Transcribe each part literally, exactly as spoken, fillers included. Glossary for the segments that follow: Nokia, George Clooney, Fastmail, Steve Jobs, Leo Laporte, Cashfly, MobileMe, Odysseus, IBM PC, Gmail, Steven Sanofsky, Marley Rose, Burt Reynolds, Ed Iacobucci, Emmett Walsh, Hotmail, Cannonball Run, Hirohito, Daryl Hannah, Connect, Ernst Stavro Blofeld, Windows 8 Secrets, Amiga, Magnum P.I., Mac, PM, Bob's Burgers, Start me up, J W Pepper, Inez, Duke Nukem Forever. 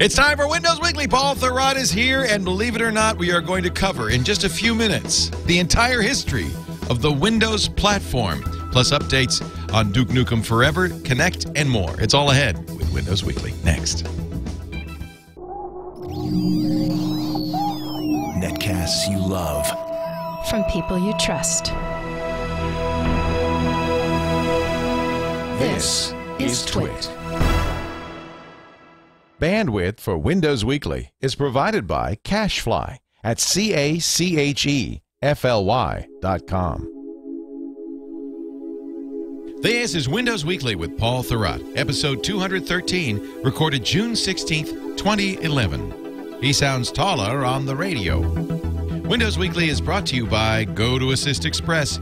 It's time for Windows Weekly. Paul Thurrott is here, and believe it or not, we are going to cover in just a few minutes the entire history of the Windows platform, plus updates on Duke Nukem Forever, Connect, and more. It's all ahead with Windows Weekly. Next. Netcasts you love. From people you trust. This is Twit. Bandwidth for Windows Weekly is provided by Cashfly at C A C H E F L Y dot com. This is Windows Weekly with Paul Thurrott, episode two hundred thirteen, recorded June sixteenth, twenty eleven. He sounds taller on the radio. Windows Weekly is brought to you by GoToAssist Express.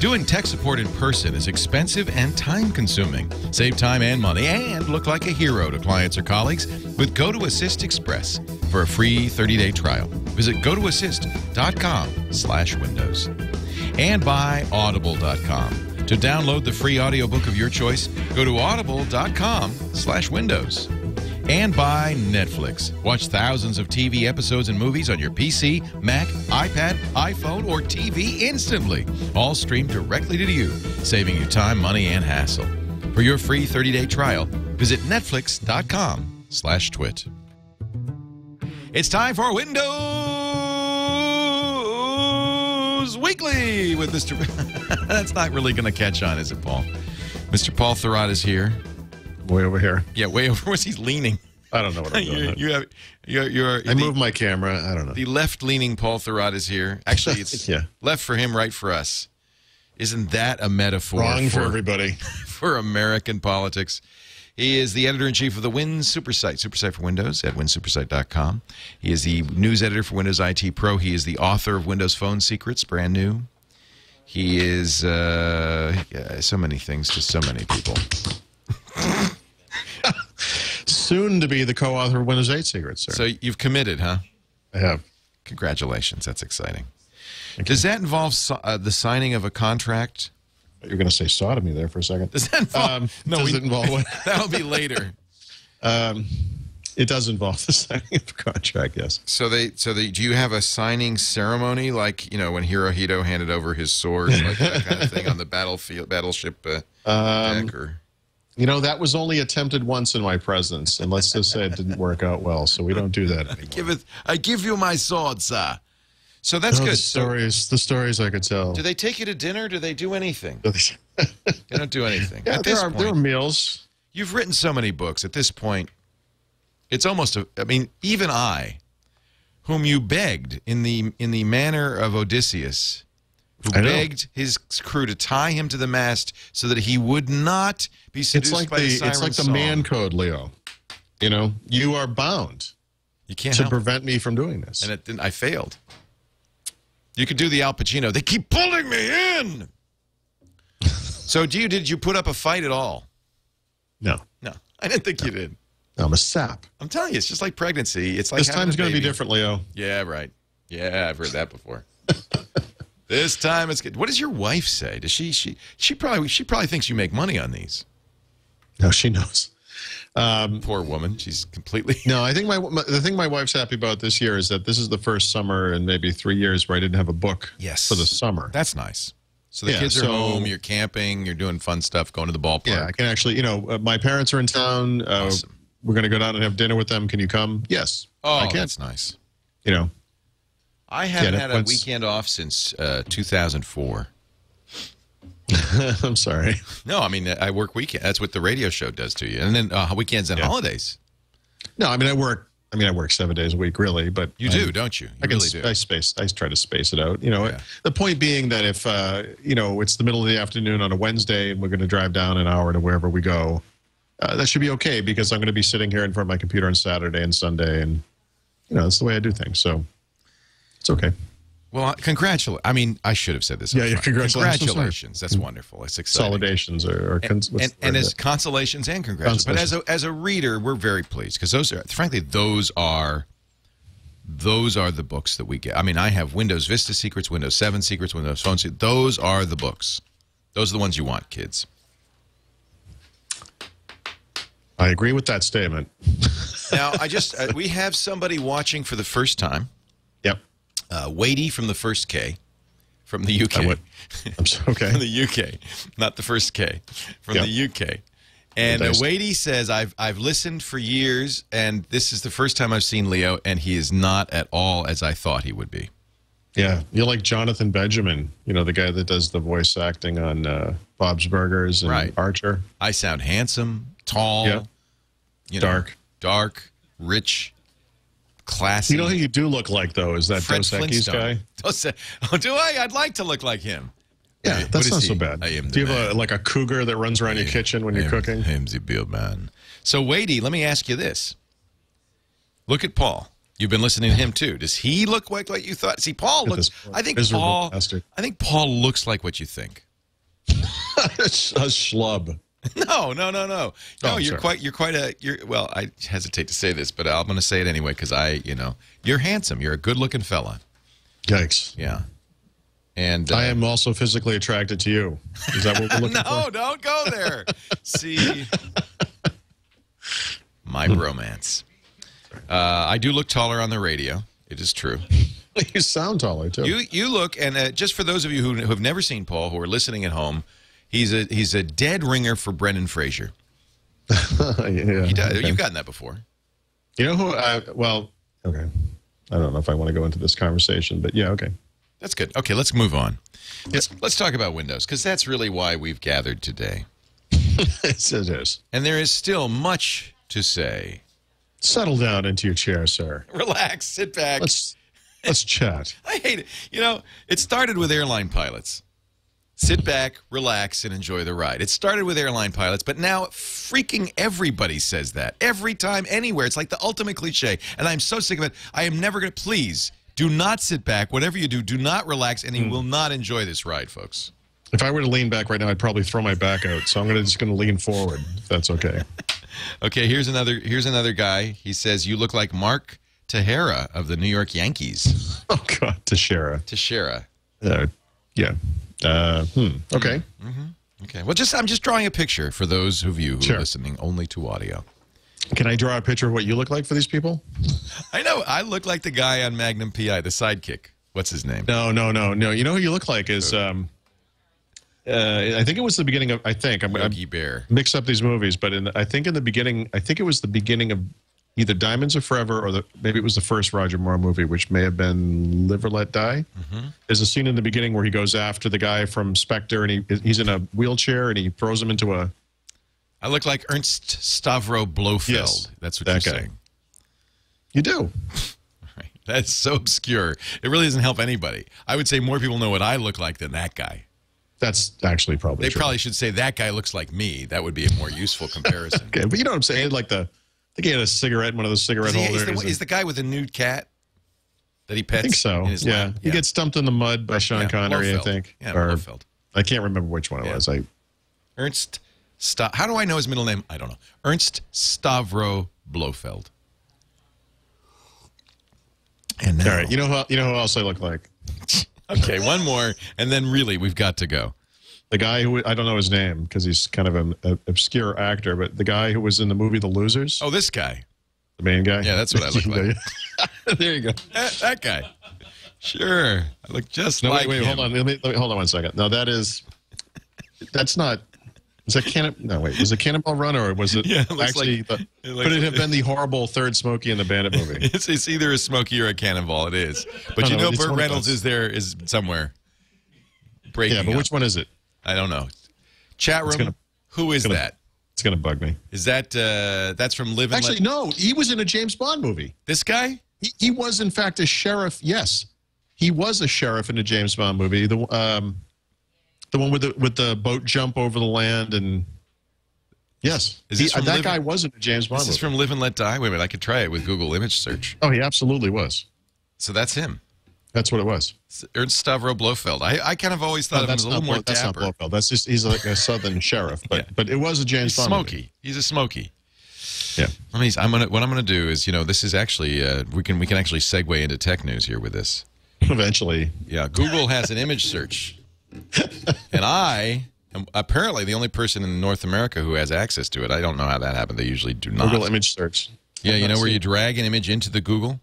Doing tech support in person is expensive and time-consuming. Save time and money and look like a hero to clients or colleagues with GoToAssist Express. For a free thirty day trial, visit go to assist dot com slash windows. And by audible dot com. To download the free audiobook of your choice, go to audible dot com slash windows. And by Netflix. Watch thousands of T V episodes and movies on your P C, Mac, iPad, iPhone, or T V instantly. All streamed directly to you, saving you time, money, and hassle. For your free thirty day trial, visit netflix dot com slash twit. It's time for Windows Weekly with Mister That's not really going to catch on, is it, Paul? Mister Paul Thurrott is here. Way over here. Yeah, way over. Where's he leaning? I don't know what I'm doing. you're, you have, you're, you're, I moved my camera. I don't know. The left-leaning Paul Thurrott is here. Actually, it's yeah. left for him, right for us. Isn't that a metaphor? Wrong for, for everybody. For American politics. He is the editor-in-chief of the WinSuperSite, Supersite for Windows, at win supersite dot com. He is the news editor for Windows I T Pro. He is the author of Windows Phone Secrets, brand new. He is uh, yeah, so many things to so many people. Soon to be the co-author of Windows eight Secrets, sir. So you've committed, huh? I have. Congratulations. That's exciting. Okay. Does that involve so uh, the signing of a contract? You're going to say sodomy there for a second. Does that involve? Um, no, does we, it involve what? That'll be later. um, it does involve the signing of a contract, yes. So they, so they, do you have a signing ceremony, like, you know, when Hirohito handed over his sword, like that kind of thing on the battlefield, battleship uh, um, deck, or? You know, that was only attempted once in my presence, and let's just say it didn't work out well, so we don't do that anymore. I give, it, I give you my sword, sir. So that's oh, good. The stories, so, the stories I could tell. Do they take you to dinner? Do they do anything? They don't do anything. Yeah, at there, this are, point, there are meals. You've written so many books. At this point, it's almost, a, I mean, even I, whom you begged in the, in the manner of Odysseus, who begged his crew to tie him to the mast so that he would not be seduced it's like by the, the siren It's like the song. Man code, Leo. You know, you are bound you can't to prevent me from doing this. And it didn't, I failed. You could do the Al Pacino. They keep pulling me in. So do you, did you put up a fight at all? No. No, I didn't think no. you did. No, I'm a sap. I'm telling you, it's just like pregnancy. It's like This time's going to be different, Leo. Yeah, right. Yeah, I've heard that before. This time it's good. What does your wife say? Does she she she probably she probably thinks you make money on these? No, she knows. Um, Poor woman, she's completely. No, I think my, my the thing my wife's happy about this year is that this is the first summer in maybe three years where I didn't have a book. Yes. For the summer. That's nice. So the yeah, kids are so, home. You're camping. You're doing fun stuff. Going to the ballpark. Yeah, I can actually. You know, uh, my parents are in town. Uh, awesome. We're going to go down and have dinner with them. Can you come? Yes. Oh, I can. That's nice. You know. I haven't yeah, had a weekend off since uh, two thousand four. I'm sorry. No, I mean, I work weekend. That's what the radio show does to you. And then uh, weekends and yeah. holidays. No, I mean, I work I mean, I work seven days a week, really. But you do, I, don't you? You I can, really do. I, space, I try to space it out. You know, yeah. The point being that if, uh, you know, it's the middle of the afternoon on a Wednesday and we're going to drive down an hour to wherever we go, uh, that should be okay because I'm going to be sitting here in front of my computer on Saturday and Sunday. And, you know, that's the way I do things. So. It's okay. Well, congratulations. I mean, I should have said this. Yeah, yeah, congratulations. Congratulations. That's wonderful. It's exciting. Consolidations or, or cons and, and, and as consolations and congratulations. Consolations. But as a as a reader, we're very pleased because those are, frankly, those are, those are the books that we get. I mean, I have Windows Vista Secrets, Windows seven Secrets, Windows Phone Secrets. Those are the books. Those are the ones you want, kids. I agree with that statement. Now, I just, uh, we have somebody watching for the first time. Yep. Uh, Wadey from the first K, from the U K. I went, I'm sorry, okay. From the U K, not the first K, from yep. the U K. And uh, Wadey says, I've, I've listened for years, and this is the first time I've seen Leo, and he is not at all as I thought he would be. Yeah, you're like Jonathan Benjamin, you know, the guy that does the voice acting on uh, Bob's Burgers and right. Archer. I sound handsome, tall, yeah. you know, dark, dark, rich, classy. You know who you do look like, though, is that Fred Dos Equis guy. Dos e oh, do I? I'd like to look like him. Yeah, what that's not he? so bad. I am do you man. have a, like a cougar that runs around am, your kitchen when am, you're cooking? I am the Bill man. So, Wadey, let me ask you this. Look at Paul. You've been listening to him too. Does he look like what you thought? See, Paul looks. I think Paul. Bastard. I think Paul looks like what you think. It's a schlub. No, no, no, no. No, oh, you're sorry. quite. You're quite a. You're well. I hesitate to say this, but I'm going to say it anyway because I, you know, you're handsome. You're a good-looking fella. Yikes. Yeah. And uh, I am also physically attracted to you. Is that what we're looking no, for? No, don't go there. See, my bromance. Uh, I do look taller on the radio. It is true. You sound taller, too. You you look, and uh, just for those of you who, who have never seen Paul, who are listening at home, he's a he's a dead ringer for Brendan Fraser. yeah, he does. Okay. You've gotten that before. You know who? I, well, okay. I don't know if I want to go into this conversation, but yeah, okay. That's good. Okay, let's move on. Let's, yeah. let's talk about Windows, because that's really why we've gathered today. Yes, it is. And there is still much to say. Settle down into your chair, sir. Relax. Sit back. Let's, let's chat. I hate it. You know, it started with airline pilots. Sit back, relax, and enjoy the ride. It started with airline pilots, but now freaking everybody says that. Every time, anywhere. It's like the ultimate cliche, and I'm so sick of it. I am never going to... Please, do not sit back. Whatever you do, do not relax, and you mm. will not enjoy this ride, folks. If I were to lean back right now, I'd probably throw my back out, so I'm gonna, just going to lean forward, if that's okay. Okay, here's another here's another guy. He says, you look like Mark Teixeira of the New York Yankees. Oh, God, Teixeira. Teixeira. Uh, yeah. Uh, hmm. Okay. Mm-hmm. Okay. Well, just I'm just drawing a picture for those of you who sure. are listening only to audio. Can I draw a picture of what you look like for these people? I know. I look like the guy on Magnum P I, the sidekick. What's his name? No, no, no, no. You know who you look like is... Um, Uh, I think it was the beginning of, I think, I'm going to mix up these movies, but in, I think in the beginning, I think it was the beginning of either Diamonds Are Forever or the, maybe it was the first Roger Moore movie, which may have been Live or Let Die. Mm-hmm. There's a scene in the beginning where he goes after the guy from Spectre, and he he's in a wheelchair, and he throws him into a... I look like Ernst Stavro Blofeld. Yes, that's what that you're guy. saying. You do. Right. That's so obscure. It really doesn't help anybody. I would say more people know what I look like than that guy. That's actually probably They true. probably should say, that guy looks like me. That would be a more useful comparison. Okay, but you know what I'm saying? Like the, I think he had a cigarette in one of those cigarette is he, holders. Is the, and, is the guy with the nude cat that he pets? I think so, in his yeah. Lap? He yeah. gets dumped in the mud by Sean yeah, Connery, Blofeld. I think. Yeah, or, Blofeld. I can't remember which one it yeah. was. I, Ernst, Sta how do I know his middle name? I don't know. Ernst Stavro Blofeld. And now, all right, you know, who, you know who else I look like? Okay, one more, and then really, we've got to go. The guy who, I don't know his name, because he's kind of an a, obscure actor, but the guy who was in the movie The Losers. Oh, this guy. The main guy? Yeah, that's what I look like. There you go. That, that guy. Sure. I look just no, like wait, wait, him. Hold on, let me, let me, hold on one second. No, that is, that's not, is that Cannon, no, wait, was it Cannonball Run, or was it yeah, it actually, like, the, it could it have been the horrible third Smokey and the Bandit movie? It's, it's either a Smokey or a Cannonball, it is. But you know, know Burt Reynolds is there, is somewhere breaking Yeah, but up. Which one is it? I don't know. Chat room, gonna, who is gonna, that? It's going to bug me. Is that, uh, that's from Live and Let Die? Actually, no, he was in a James Bond movie. This guy? He, he was, in fact, a sheriff, yes. He was a sheriff in a James Bond movie. The, um... The one with the with the boat jump over the land and yes, is this he, that Live guy wasn't a James Bond. This is from Live and Let Die. Wait a minute, I could try it with Google image search. Oh, he absolutely was. So that's him. That's what it was. It's Ernst Stavro Blofeld. I I kind of always thought no, of him as a little more that's dapper. That's not Blofeld. That's just he's like a southern sheriff, but yeah. but it was a James he's Bond. Smoky. Movie. He's a Smoky. Yeah. I mean, I'm gonna what I'm gonna do is you know this is actually uh, we can we can actually segue into tech news here with this. Eventually. Yeah. Google has an image search. And I am apparently the only person in North America who has access to it. I don't know how that happened. They usually do not. Google image search. Yeah, you know where you drag an image into the Google?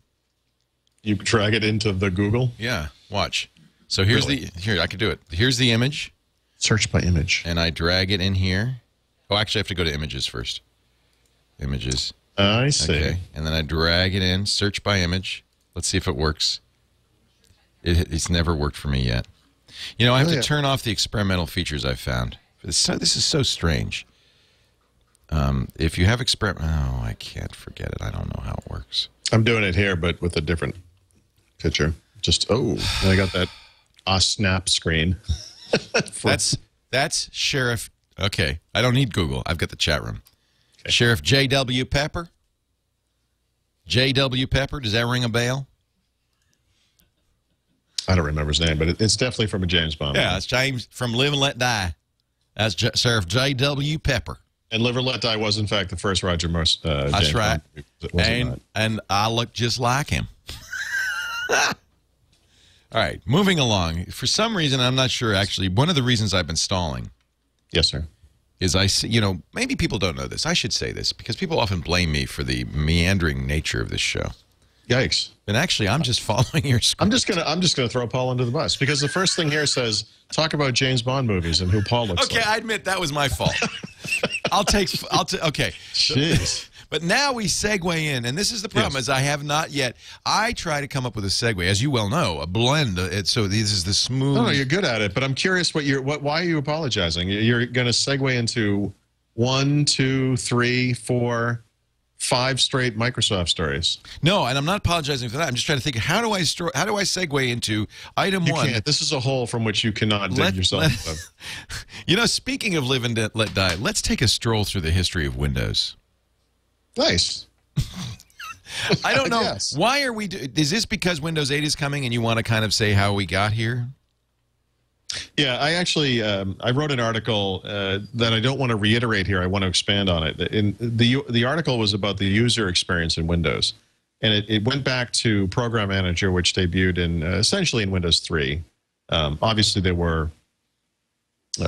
You drag it into the Google? Yeah, watch. So here's really? the, here, I can do it. Here's the image. Search by image. And I drag it in here. Oh, actually, I have to go to images first. Images. I see. Okay. And then I drag it in, search by image. Let's see if it works. It, it's never worked for me yet. You know, I have oh, yeah. to turn off the experimental features I've found. It's so, this is so strange. Um, if you have experiment... Oh, I can't forget it. I don't know how it works. I'm doing it here, but with a different picture. Just, oh, I got that uh, snap screen. that's, that's Sheriff... Okay, I don't need Google. I've got the chat room. Okay. Sheriff J W. Pepper. J W. Pepper, does that ring a bell? I don't remember his name, but it's definitely from a James Bond. Yeah, it's James from Live and Let Die. That's J Sheriff J W. Pepper. And Live and Let Die was, in fact, the first Roger Moore. Uh, That's James right. Bond, and, not. and I look just like him. All right, moving along. For some reason, I'm not sure, actually, one of the reasons I've been stalling. Yes, sir. Is I see, you know, maybe people don't know this. I should say this because people often blame me for the meandering nature of this show. Yikes! And actually, I'm just following your script. I'm just gonna, I'm just gonna throw Paul under the bus because the first thing here says talk about James Bond movies and who Paul looks okay, like. Okay, I admit that was my fault. I'll take, I'll take. Okay, jeez. But now we segue in, and this is the problem: yes. is I have not yet. I try to come up with a segue, as you well know, a blend. It, so this is the smooth. No, no, you're good at it. But I'm curious, what you're, what, why are you apologizing? You're going to segue into one, two, three, four. Five straight Microsoft stories. No, and I'm not apologizing for that. I'm just trying to think, how do I how do I segue into item you one? Can't. This is a hole from which you cannot dig let, yourself let, up. You know, speaking of live and let die, let's take a stroll through the history of Windows. Nice. I don't know. Yes. Why are we... Do is this because Windows eight is coming and you want to kind of say how we got here? Yeah, I actually um, I wrote an article uh, that I don't want to reiterate here. I want to expand on it. In the the article was about the user experience in Windows, and it, it went back to Program Manager, which debuted in uh, essentially in Windows three. Um, obviously, there were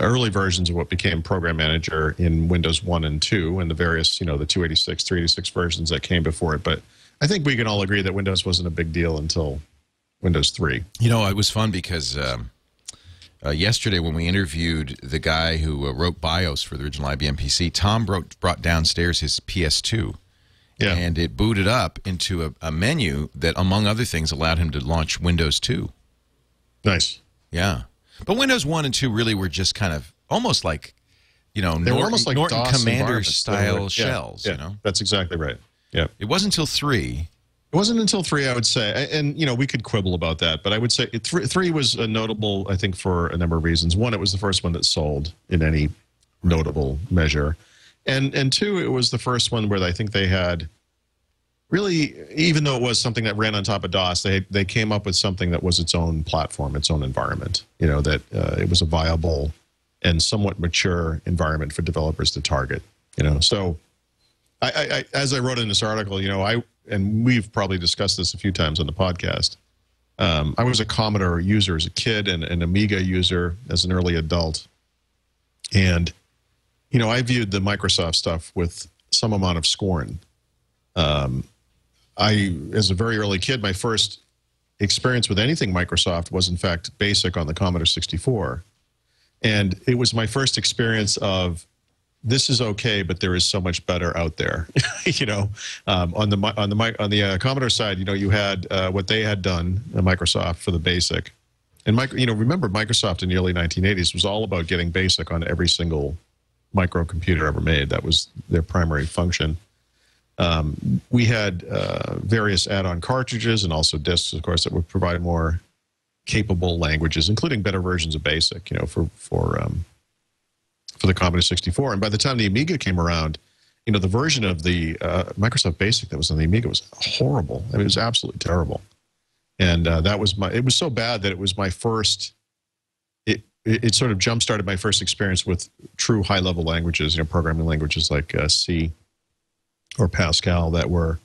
early versions of what became Program Manager in Windows one and two, and the various you know the two eighty-six, three eighty-six versions that came before it. But I think we can all agree that Windows wasn't a big deal until Windows three. You know, it was fun because. Um Uh, yesterday when we interviewed the guy who uh, wrote BIOS for the original I B M P C, Tom brought, brought downstairs his P S two, yeah. and it booted up into a, a menu that, among other things, allowed him to launch Windows two. Nice. Yeah. But Windows one and two really were just kind of almost like, you know, they Norton, were almost like Norton Commander-style yeah, shells, yeah, you know? That's exactly right. Yeah. It wasn't until three... It wasn't until three, I would say, and you know we could quibble about that, but I would say it, th three was a notable, I think, for a number of reasons. One, it was the first one that sold in any notable measure, and and two, it was the first one where I think they had really, even though it was something that ran on top of DOS, they they came up with something that was its own platform, its own environment. You know that uh, it was a viable and somewhat mature environment for developers to target. You know, so I, I, I as I wrote in this article, you know I. and we've probably discussed this a few times on the podcast, um, I was a Commodore user as a kid and an Amiga user as an early adult. And, you know, I viewed the Microsoft stuff with some amount of scorn. Um, I, as a very early kid, my first experience with anything Microsoft was, in fact, BASIC on the Commodore sixty-four. And it was my first experience of... This is okay, but there is so much better out there. you know, um, on the on the on the uh, Commodore side, you know, you had uh, what they had done, uh, Microsoft for the BASIC, and micro, you know, remember Microsoft in the early nineteen eighties was all about getting BASIC on every single microcomputer ever made. That was their primary function. Um, we had uh, various add-on cartridges and also discs, of course, that would provide more capable languages, including better versions of BASIC. You know, for for um, for the Commodore sixty-four. And by the time the Amiga came around, you know, the version of the uh, Microsoft BASIC that was on the Amiga was horrible. I mean, it was absolutely terrible. And uh, that was my, it was so bad that it was my first, it, it sort of jump-started my first experience with true high-level languages, you know, programming languages like uh, C or Pascal that were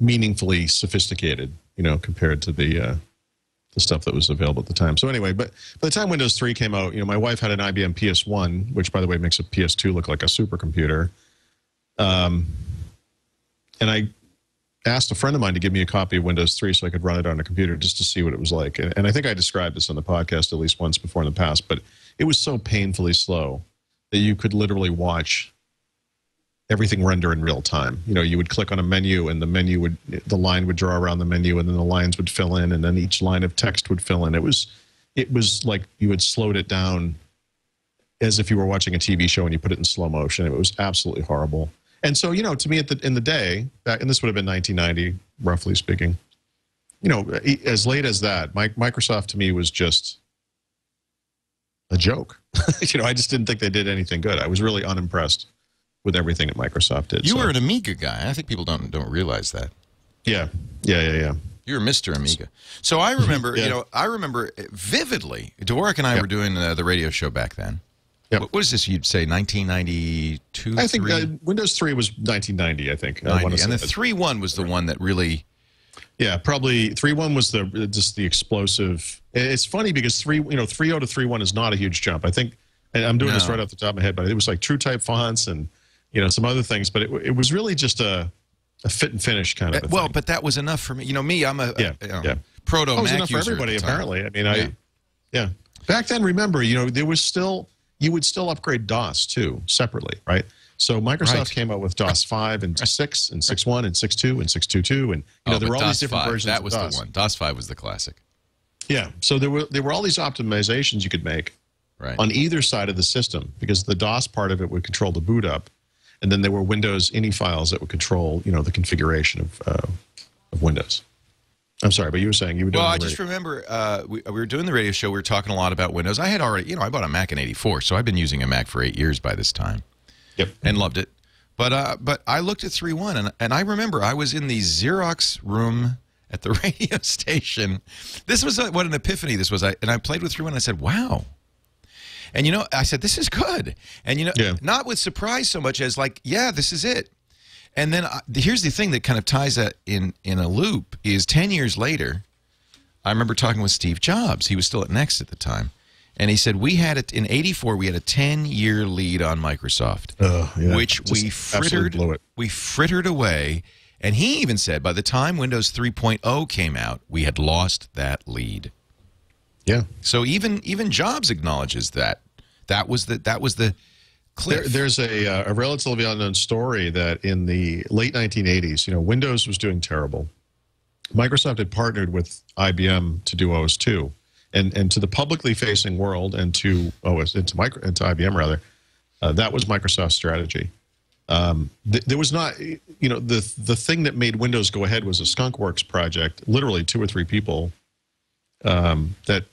meaningfully sophisticated, you know, compared to the... Uh, the stuff that was available at the time. So anyway, but by the time Windows three came out, you know, my wife had an I B M P S one, which, by the way, makes a P S two look like a supercomputer. Um, and I asked a friend of mine to give me a copy of Windows three so I could run it on a computer just to see what it was like. And, and I think I described this on the podcast at least once before in the past, but it was so painfully slow that you could literally watch everything render in real time. You know, you would click on a menu and the menu would, the line would draw around the menu and then the lines would fill in and then each line of text would fill in. It was, it was like you had slowed it down as if you were watching a T V show and you put it in slow motion. It was absolutely horrible. And so, you know, to me at the, in the day, back, and this would have been nineteen ninety, roughly speaking, you know, as late as that, my, Microsoft to me was just a joke. You know, I just didn't think they did anything good. I was really unimpressed with everything that Microsoft did. You so. were an Amiga guy. I think people don't don't realize that. Yeah, yeah, yeah, yeah. You were Mister Amiga. So I remember, yeah. you know, I remember vividly. Dvorak and I yep. were doing uh, the radio show back then. Yep. What was this? You'd say nineteen ninety-two. I think uh, Windows three was nineteen ninety. I think. ninety. I and the three one was the one that really. Yeah, probably three one was the just the explosive. It's funny because three, you know, three oh to three one is not a huge jump. I think, and I'm doing no. this right off the top of my head, but it was like TrueType fonts and. You know, some other things, but it, it was really just a, a fit and finish kind of a well, thing. But that was enough for me. You know, me, I'm a, yeah, a you know, yeah. proto Mac user. It was enough for everybody, apparently. I mean, yeah. I, yeah. Back then, remember, you know, there was still, you would still upgrade DOS, too, separately, right? So Microsoft right. came out with DOS five and six and six one and six two and six two two. And, you oh, know, there were all DOS these different five, versions that was of DOS. The one. DOS five was the classic. Yeah. So there were, there were all these optimizations you could make right. on either side of the system because the DOS part of it would control the boot up. And then there were Windows I N I files that would control, you know, the configuration of, uh, of Windows. I'm sorry, but you were saying you were doing well, the radio. I just remember uh, we, we were doing the radio show. We were talking a lot about Windows. I had already, you know, I bought a Mac in eighty-four, so I've been using a Mac for eight years by this time. Yep. And loved it. But, uh, but I looked at three one, and, and I remember I was in the Xerox room at the radio station. This was a, what an epiphany this was. I, and I played with three one, and I said, wow. And, you know, I said, this is good. And, you know, yeah. not with surprise so much as like, yeah, this is it. And then I, here's the thing that kind of ties that in, in a loop is ten years later, I remember talking with Steve Jobs. He was still at Next at the time. And he said, we had it in eighty-four, we had a ten year lead on Microsoft, uh, yeah. which Just we frittered, it. we frittered away. And he even said, by the time Windows three point oh came out, we had lost that lead. Yeah. So even even Jobs acknowledges that that was the that was the cliff. There, there's a uh, a relatively unknown story that in the late nineteen eighties, you know, Windows was doing terrible. Microsoft had partnered with I B M to do O S two, and and to the publicly facing world and to O S into micro into I B M rather, uh, that was Microsoft's strategy. Um, th there was not, you know, the the thing that made Windows go ahead was a skunkworks project, literally two or three people. Um, that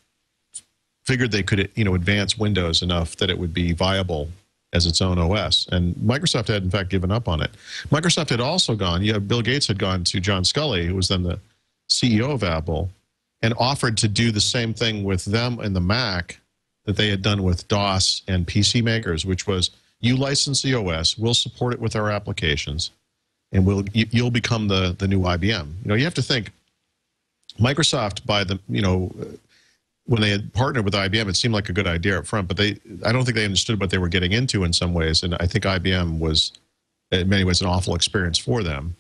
figured they could, you know, advance Windows enough that it would be viable as its own O S. And Microsoft had, in fact, given up on it. Microsoft had also gone, you know, Bill Gates had gone to John Sculley, who was then the C E O of Apple, and offered to do the same thing with them and the Mac that they had done with DOS and P C makers, which was, you license the O S, we'll support it with our applications, and we'll, you'll become the, the new I B M. You know, you have to think, Microsoft, by the, you know, when they had partnered with I B M, it seemed like a good idea up front, but they, I don't think they understood what they were getting into in some ways, and I think I B M was, in many ways, an awful experience for them,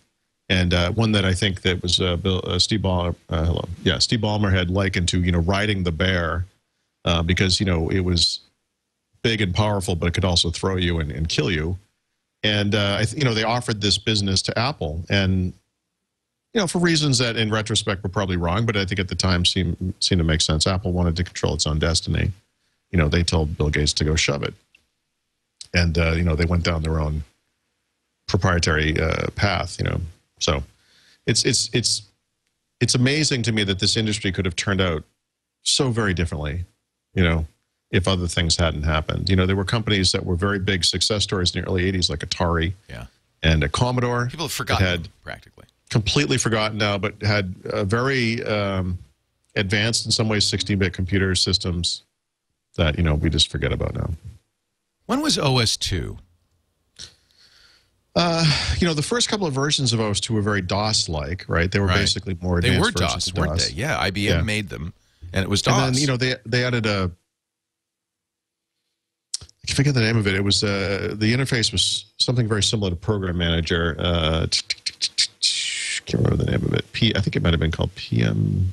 and uh, one that I think that was uh, Bill, uh, Steve Ballmer, uh, hello, yeah, Steve Ballmer had likened to, you know, riding the bear, uh, because, you know, it was big and powerful, but it could also throw you and, and kill you, and uh, I th you know, they offered this business to Apple, and you know, for reasons that in retrospect were probably wrong, but I think at the time seemed, seemed to make sense. Apple wanted to control its own destiny. You know, they told Bill Gates to go shove it. And, uh, you know, they went down their own proprietary uh, path, you know. So it's, it's, it's, it's amazing to me that this industry could have turned out so very differently, you know, if other things hadn't happened. You know, there were companies that were very big success stories in the early eighties, like Atari yeah. and a Commodore. People have forgotten had, them, practically. Completely forgotten now, but had a very um, advanced, in some ways, sixteen bit computer systems that, you know, we just forget about now. When was O S two? Uh, you know, the first couple of versions of O S two were very DOS-like, right? They were right. basically more advanced. They were DOS, weren't DOS. they? Yeah, I B M yeah. made them, and it was DOS. And then, you know, they, they added a... I forget the name of it. It was... Uh, the interface was something very similar to Program Manager. Uh, can't remember the name of it. P, I think it might have been called P M.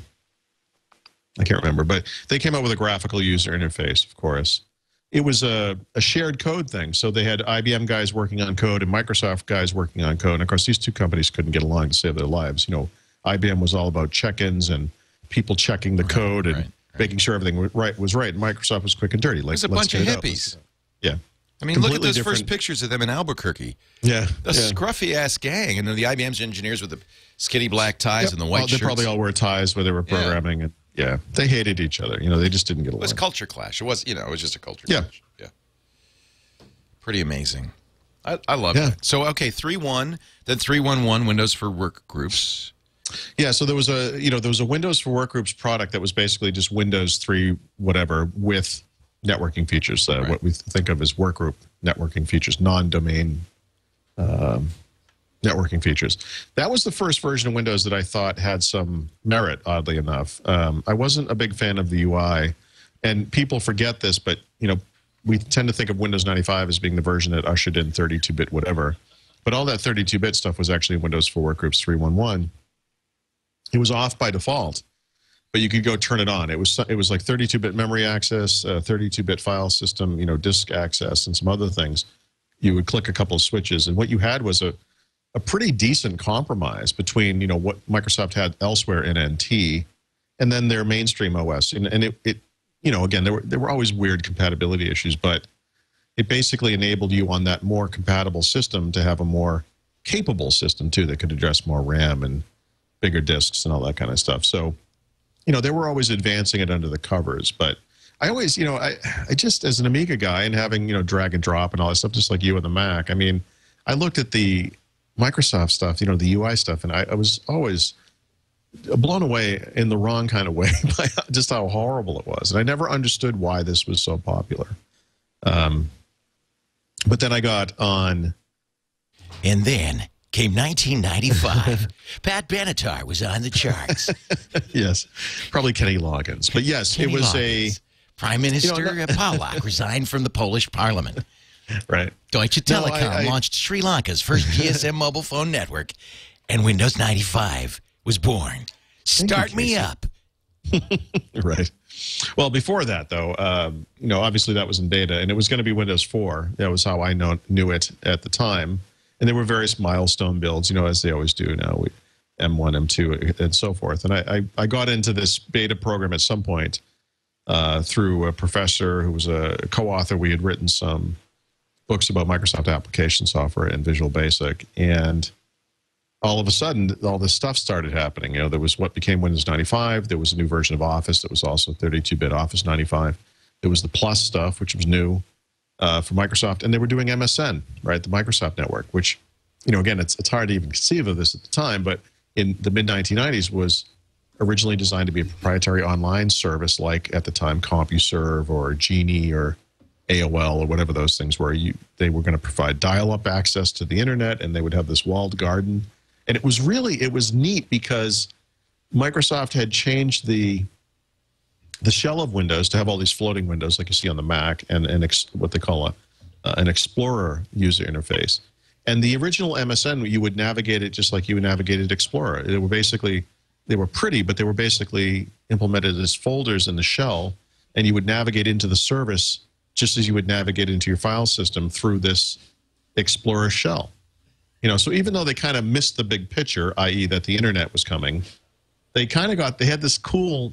I can't remember, but they came out with a graphical user interface, of course. It was a, a shared code thing. So they had I B M guys working on code and Microsoft guys working on code. And, of course, these two companies couldn't get along to save their lives. You know, I B M was all about check-ins and people checking the right, code and right, right. making sure everything was right. Was right. And Microsoft was quick and dirty. Like, it was a bunch of hippies. Yeah. I mean, look at those different. first pictures of them in Albuquerque. Yeah. A yeah. scruffy-ass gang. And then the I B M's engineers with the skinny black ties yep. and the white oh, shirts. They probably all wore ties where they were programming yeah. and Yeah, they hated each other. You know, they just didn't get along. It was a culture clash. It was, you know, it was just a culture yeah. clash. Yeah. Pretty amazing. I, I love yeah. that. So, okay, three one, then three one one, Windows for Work Groups. Yeah, so there was a, you know, there was a Windows for Work Groups product that was basically just Windows three whatever with networking features, uh, right. what we think of as work group networking features, non-domain um, networking features. That was the first version of Windows that I thought had some merit, oddly enough. Um, I wasn't a big fan of the U I, and people forget this, but you know, we tend to think of Windows ninety-five as being the version that ushered in thirty-two bit whatever. But all that thirty-two bit stuff was actually in Windows for Work Groups three one one. It was off by default, but you could go turn it on. It was it was like thirty-two bit memory access, thirty-two bit uh, file system, you know, disk access, and some other things. You would click a couple of switches, and what you had was a a pretty decent compromise between, you know, what Microsoft had elsewhere in N T and then their mainstream O S. And, and it, it, you know, again, there were, there were always weird compatibility issues, but it basically enabled you on that more compatible system to have a more capable system, too, that could address more RAM and bigger disks and all that kind of stuff. So, you know, they were always advancing it under the covers. But I always, you know, I, I just, as an Amiga guy and having, you know, drag and drop and all that stuff, just like you and the Mac, I mean, I looked at the Microsoft stuff, you know, the U I stuff, and I, I was always blown away in the wrong kind of way by just how horrible it was. And I never understood why this was so popular. Um, but then I got on... And then came nineteen ninety-five. Pat Benatar was on the charts. Yes, probably Kenny Loggins. But yes, Kenny it was Loggins. a... Prime Minister you know, Pollock resigned from the Polish parliament. Right. Deutsche Telekom no, I, I, launched Sri Lanka's first G S M mobile phone network, and Windows ninety-five was born. Start me up. Right. Well, before that, though, um, you know, obviously that was in beta, and it was going to be Windows four. That was how I know, knew it at the time. And there were various milestone builds, you know, as they always do now, we, M one, M two, and so forth. And I, I, I got into this beta program at some point uh, through a professor who was a co-author. We had written some books about Microsoft application software and Visual Basic, and all of a sudden, all this stuff started happening. You know, there was what became Windows ninety-five. There was a new version of Office that was also thirty-two bit Office ninety-five. There was the Plus stuff, which was new uh, for Microsoft, and they were doing M S N, right, the Microsoft network, which, you know, again, it's, it's hard to even conceive of this at the time, but in the mid nineteen nineties was originally designed to be a proprietary online service like, at the time, CompuServe or Genie or A O L or whatever those things were. You, they were going to provide dial-up access to the internet, and they would have this walled garden. And it was really, it was neat because Microsoft had changed the, the shell of Windows to have all these floating windows like you see on the Mac and, and ex, what they call a, uh, an Explorer user interface. And the original M S N, you would navigate it just like you navigated Explorer. They were basically, they were pretty, but they were basically implemented as folders in the shell, and you would navigate into the service just as you would navigate into your file system through this Explorer shell. You know, so even though they kind of missed the big picture, i e that the internet was coming, they kind of got, they had this cool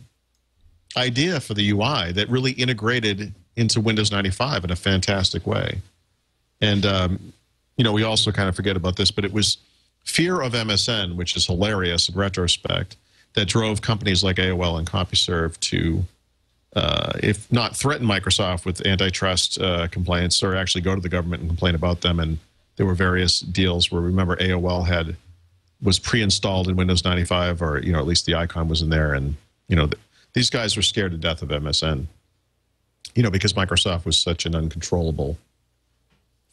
idea for the U I that really integrated into Windows ninety-five in a fantastic way. And, um, you know, we also kind of forget about this, but it was fear of M S N, which is hilarious in retrospect, that drove companies like A O L and CompuServe to... Uh, if not threaten Microsoft with antitrust uh, complaints, or actually go to the government and complain about them. And there were various deals where, remember, A O L had was pre-installed in Windows ninety-five, or, you know, at least the icon was in there. And, you know, th these guys were scared to death of M S N, you know, because Microsoft was such an uncontrollable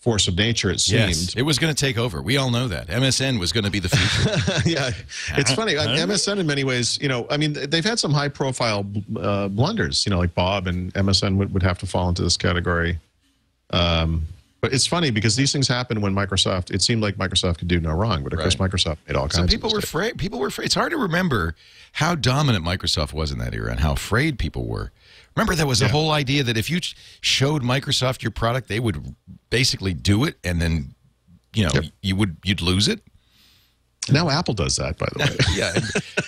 force of nature, it seemed. Yes, it was going to take over. We all know that. M S N was going to be the future. Yeah, it's funny. I mean, M S N in many ways, you know, I mean, they've had some high-profile uh, blunders, you know, like Bob and M S N would, would have to fall into this category. Um, But it's funny because these things happened when Microsoft, it seemed like Microsoft could do no wrong, but of right. course Microsoft made all kinds so people of were afraid. People were afraid. It's hard to remember how dominant Microsoft was in that era and how afraid people were. Remember, there was yeah. the whole idea that if you showed Microsoft your product, they would basically do it, and then you know yep. you would you'd lose it. Now Apple does that, by the way. yeah,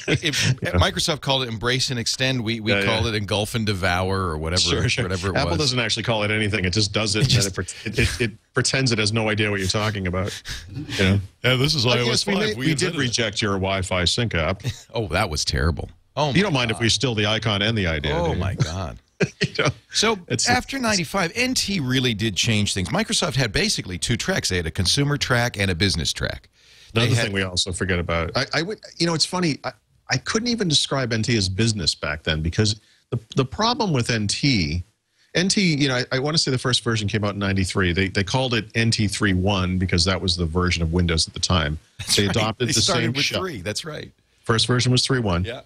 it, it, yeah, Microsoft called it embrace and extend. We we yeah, called yeah. it engulf and devour or whatever. Sure, sure. Whatever it Apple was. doesn't actually call it anything. It just does it. it, just, and it, it, it pretends it has no idea what you're talking about. You know? Yeah, this is iOS yes, five. We, made, we, we did reject it. your Wi-Fi sync app. Oh, that was terrible. Oh, you don't mind God. if we steal the icon and the idea? Oh my God. You know, so it's, after ninety-five, N T really did change things. Microsoft had basically two tracks. They had a consumer track and a business track. Another thing we also forget about. I, I would, you know, it's funny. I, I couldn't even describe N T as business back then because the the problem with N T, N T, you know, I, I want to say the first version came out in ninety-three. They they called it N T three point one because that was the version of Windows at the time. That's they right. adopted they the started same with shell. three. That's right. First version was three point one. Yeah.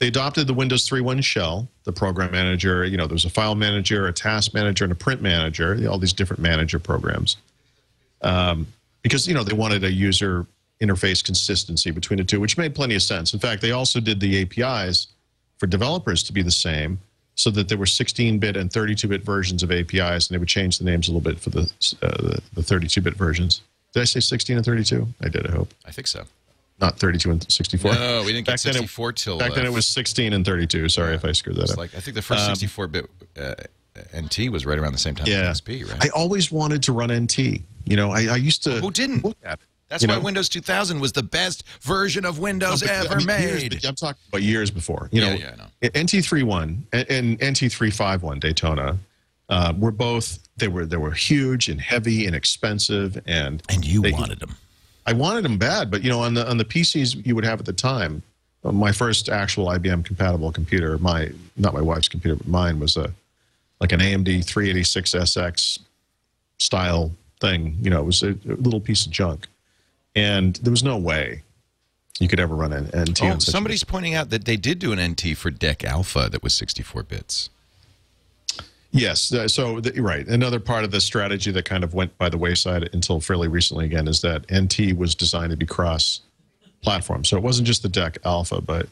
They adopted the Windows three point one shell, the program manager. You know, there's a file manager, a task manager, and a print manager. All these different manager programs. Um, because you know they wanted a user interface consistency between the two, which made plenty of sense. In fact, they also did the A P Is for developers to be the same so that there were sixteen-bit and thirty-two-bit versions of A P Is, and they would change the names a little bit for the uh, the thirty-two-bit versions. Did I say sixteen and thirty-two? I did, I hope. I think so. Not thirty-two and sixty-four? No, we didn't get sixty-four till... Back then it was sixteen and thirty-two. Sorry yeah, if I screwed that up. Like, I think the first sixty-four-bit... Um, N T was right around the same time yeah. as N X P, right? I always wanted to run N T. You know, I, I used to... Who didn't? Look at it, That's why know? Windows two thousand was the best version of Windows no, ever I mean, made. Years, I'm talking about years before. You yeah, know, yeah, no. N T three point one and N T three point five point one Daytona uh, were both... They were, they were huge and heavy and expensive and... And you they, wanted them. I wanted them bad, but, you know, on the, on the P Cs you would have at the time, my first actual I B M-compatible computer, my not my wife's computer, but mine was a... like an A M D three eighty-six S X style thing. You know, it was a, a little piece of junk. And there was no way you could ever run an N T. Oh, somebody's pointing out that they did do an N T for D E C Alpha that was sixty-four bits. Yes. Uh, so, the, right. Another part of the strategy that kind of went by the wayside until fairly recently again is that N T was designed to be cross-platform. So it wasn't just the D E C Alpha, but...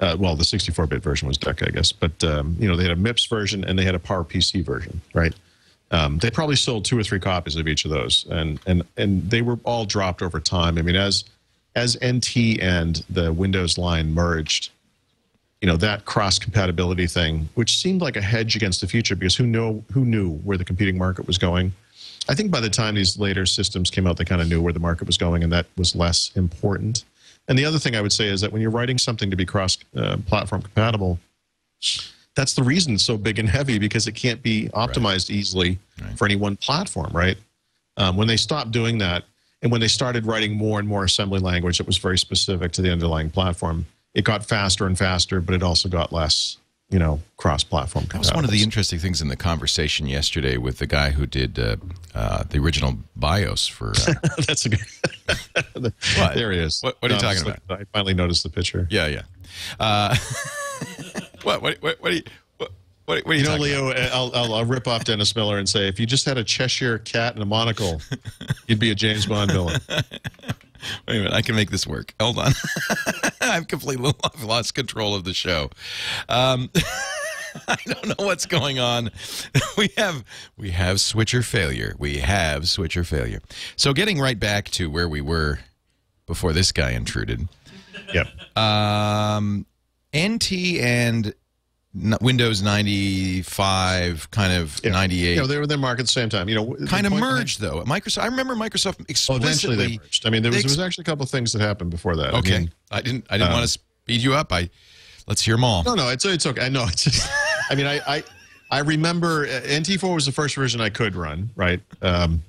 Uh, well, the sixty-four-bit version was D E C, I guess. But, um, you know, they had a MIPS version and they had a PowerPC version, right? Um, they probably sold two or three copies of each of those. And, and, and they were all dropped over time. I mean, as, as N T and the Windows line merged, you know, that cross-compatibility thing, which seemed like a hedge against the future because who knew, who knew where the computing market was going? I think by the time these later systems came out, they kind of knew where the market was going, and that was less important. And the other thing I would say is that when you're writing something to be cross-platform uh, compatible, that's the reason it's so big and heavy, because it can't be optimized right. easily right. for any one platform, right? Um, when they stopped doing that, and when they started writing more and more assembly language that was very specific to the underlying platform, it got faster and faster, but it also got less, you know, cross-platform compatible. That was one of the interesting things in the conversation yesterday with the guy who did uh, uh, the original BIOS for... Uh, that's a good... the, there he is. What, what are no, you talking about? Looking, I finally noticed the picture. Yeah, yeah. Uh, what, what, what, what are you... What, what are you, you know, Leo, I'll, I'll, I'll rip off Dennis Miller and say, if you just had a Cheshire cat and a monocle, you'd be a James Bond villain. Wait a minute, I can make this work. Hold on. I've completely lost control of the show. Um, I don't know what's going on. We have we have switcher failure. We have switcher failure. So getting right back to where we were before this guy intruded. Yep. Um, N T and Windows ninety-five, kind of yeah. ninety-eight. You know, they were in their market at the same time. You know, kind of merged though. Microsoft. I remember Microsoft explicitly. Oh, eventually they merged. I mean, there was, there was actually a couple of things that happened before that. Okay, I, mean, I didn't. I didn't uh, want to speed you up. I let's hear them all. No, no, it's it's okay. I know. It's just. I mean, I I, I remember N T four was the first version I could run. Right. Um,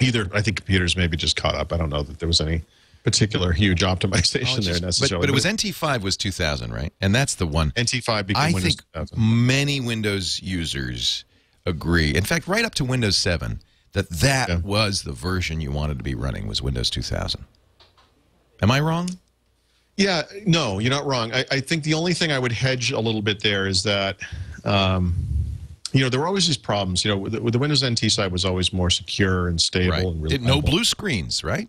either I think computers maybe just caught up. I don't know that there was any particular huge optimization oh, just, there necessarily. But, but it was N T five was two thousand, right? And that's the one. N T five became I Windows I think two thousand. Many Windows users agree. In fact, right up to Windows seven, that that yeah. was the version you wanted to be running was Windows two thousand. Am I wrong? Yeah, no, you're not wrong. I, I think the only thing I would hedge a little bit there is that um, you know, there were always these problems. You know, with the, with the Windows N T side was always more secure and stable. Right. And reliable. No blue screens, right?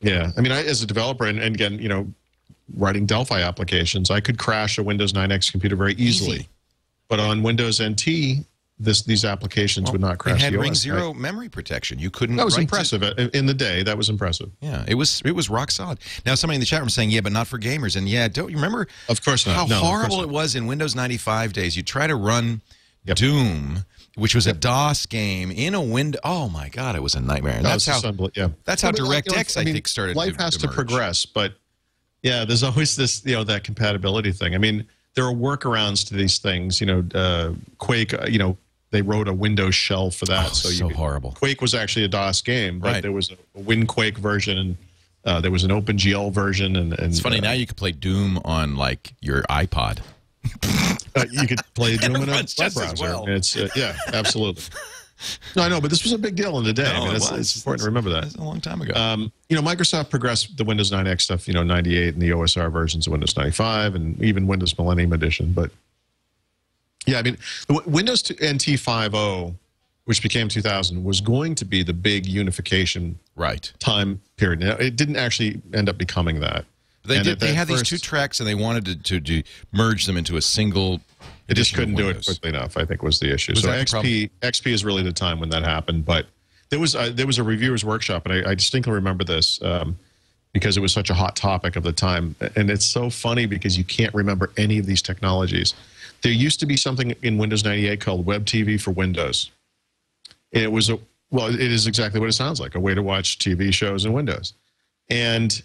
Yeah. I mean, I, as a developer, and, and again, you know, writing Delphi applications, I could crash a Windows nine X computer very easily. Easy. But on Windows N T, this, these applications well, would not crash. It had the ring zero memory protection. You couldn't. That was impressive in the day. That was impressive. Yeah, it was. It was rock solid. Now somebody in the chat room saying, "Yeah, but not for gamers." And yeah, don't you remember? Of course not. How no, horrible not. it was in Windows ninety-five days. You try to run yep. Doom, which was yep. a DOS game in a window. Oh my God, it was a nightmare. And that's how. Yeah. That's how well, DirectX, like, you know, I, I mean, think started. Life to, has to, to progress, but yeah, there's always this, you know, that compatibility thing. I mean, there are workarounds to these things. You know, uh, Quake. You know. They wrote a Windows shell for that. Oh, so you so could, horrible. Quake was actually a DOS game, but right. there was a WinQuake version, and uh, there was an OpenGL version. And, and it's funny, uh, now you could play Doom on, like, your iPod. uh, you could play Doom on a web browser. Well. It's, uh, yeah, absolutely. No, I know, but this was a big deal in the day. No, I mean, it it's, it's important to remember that. It's a long time ago. Um, you know, Microsoft progressed the Windows nine X stuff, you know, ninety-eight and the O S R versions of Windows ninety-five and even Windows Millennium Edition, but... Yeah, I mean, Windows N T five point oh, which became two thousand, was going to be the big unification right. time period. Now, it didn't actually end up becoming that. They, did, they that had first, these two tracks, and they wanted to, to, to merge them into a single. It just couldn't do it quickly enough, I think, was the issue. Was so X P, X P is really the time when that happened. But there was a, there was a reviewers workshop, and I, I distinctly remember this um, because it was such a hot topic of the time. And it's so funny because you can't remember any of these technologies. There used to be something in Windows ninety-eight called Web T V for Windows. It was a, well, it is exactly what it sounds like, a way to watch T V shows in Windows. And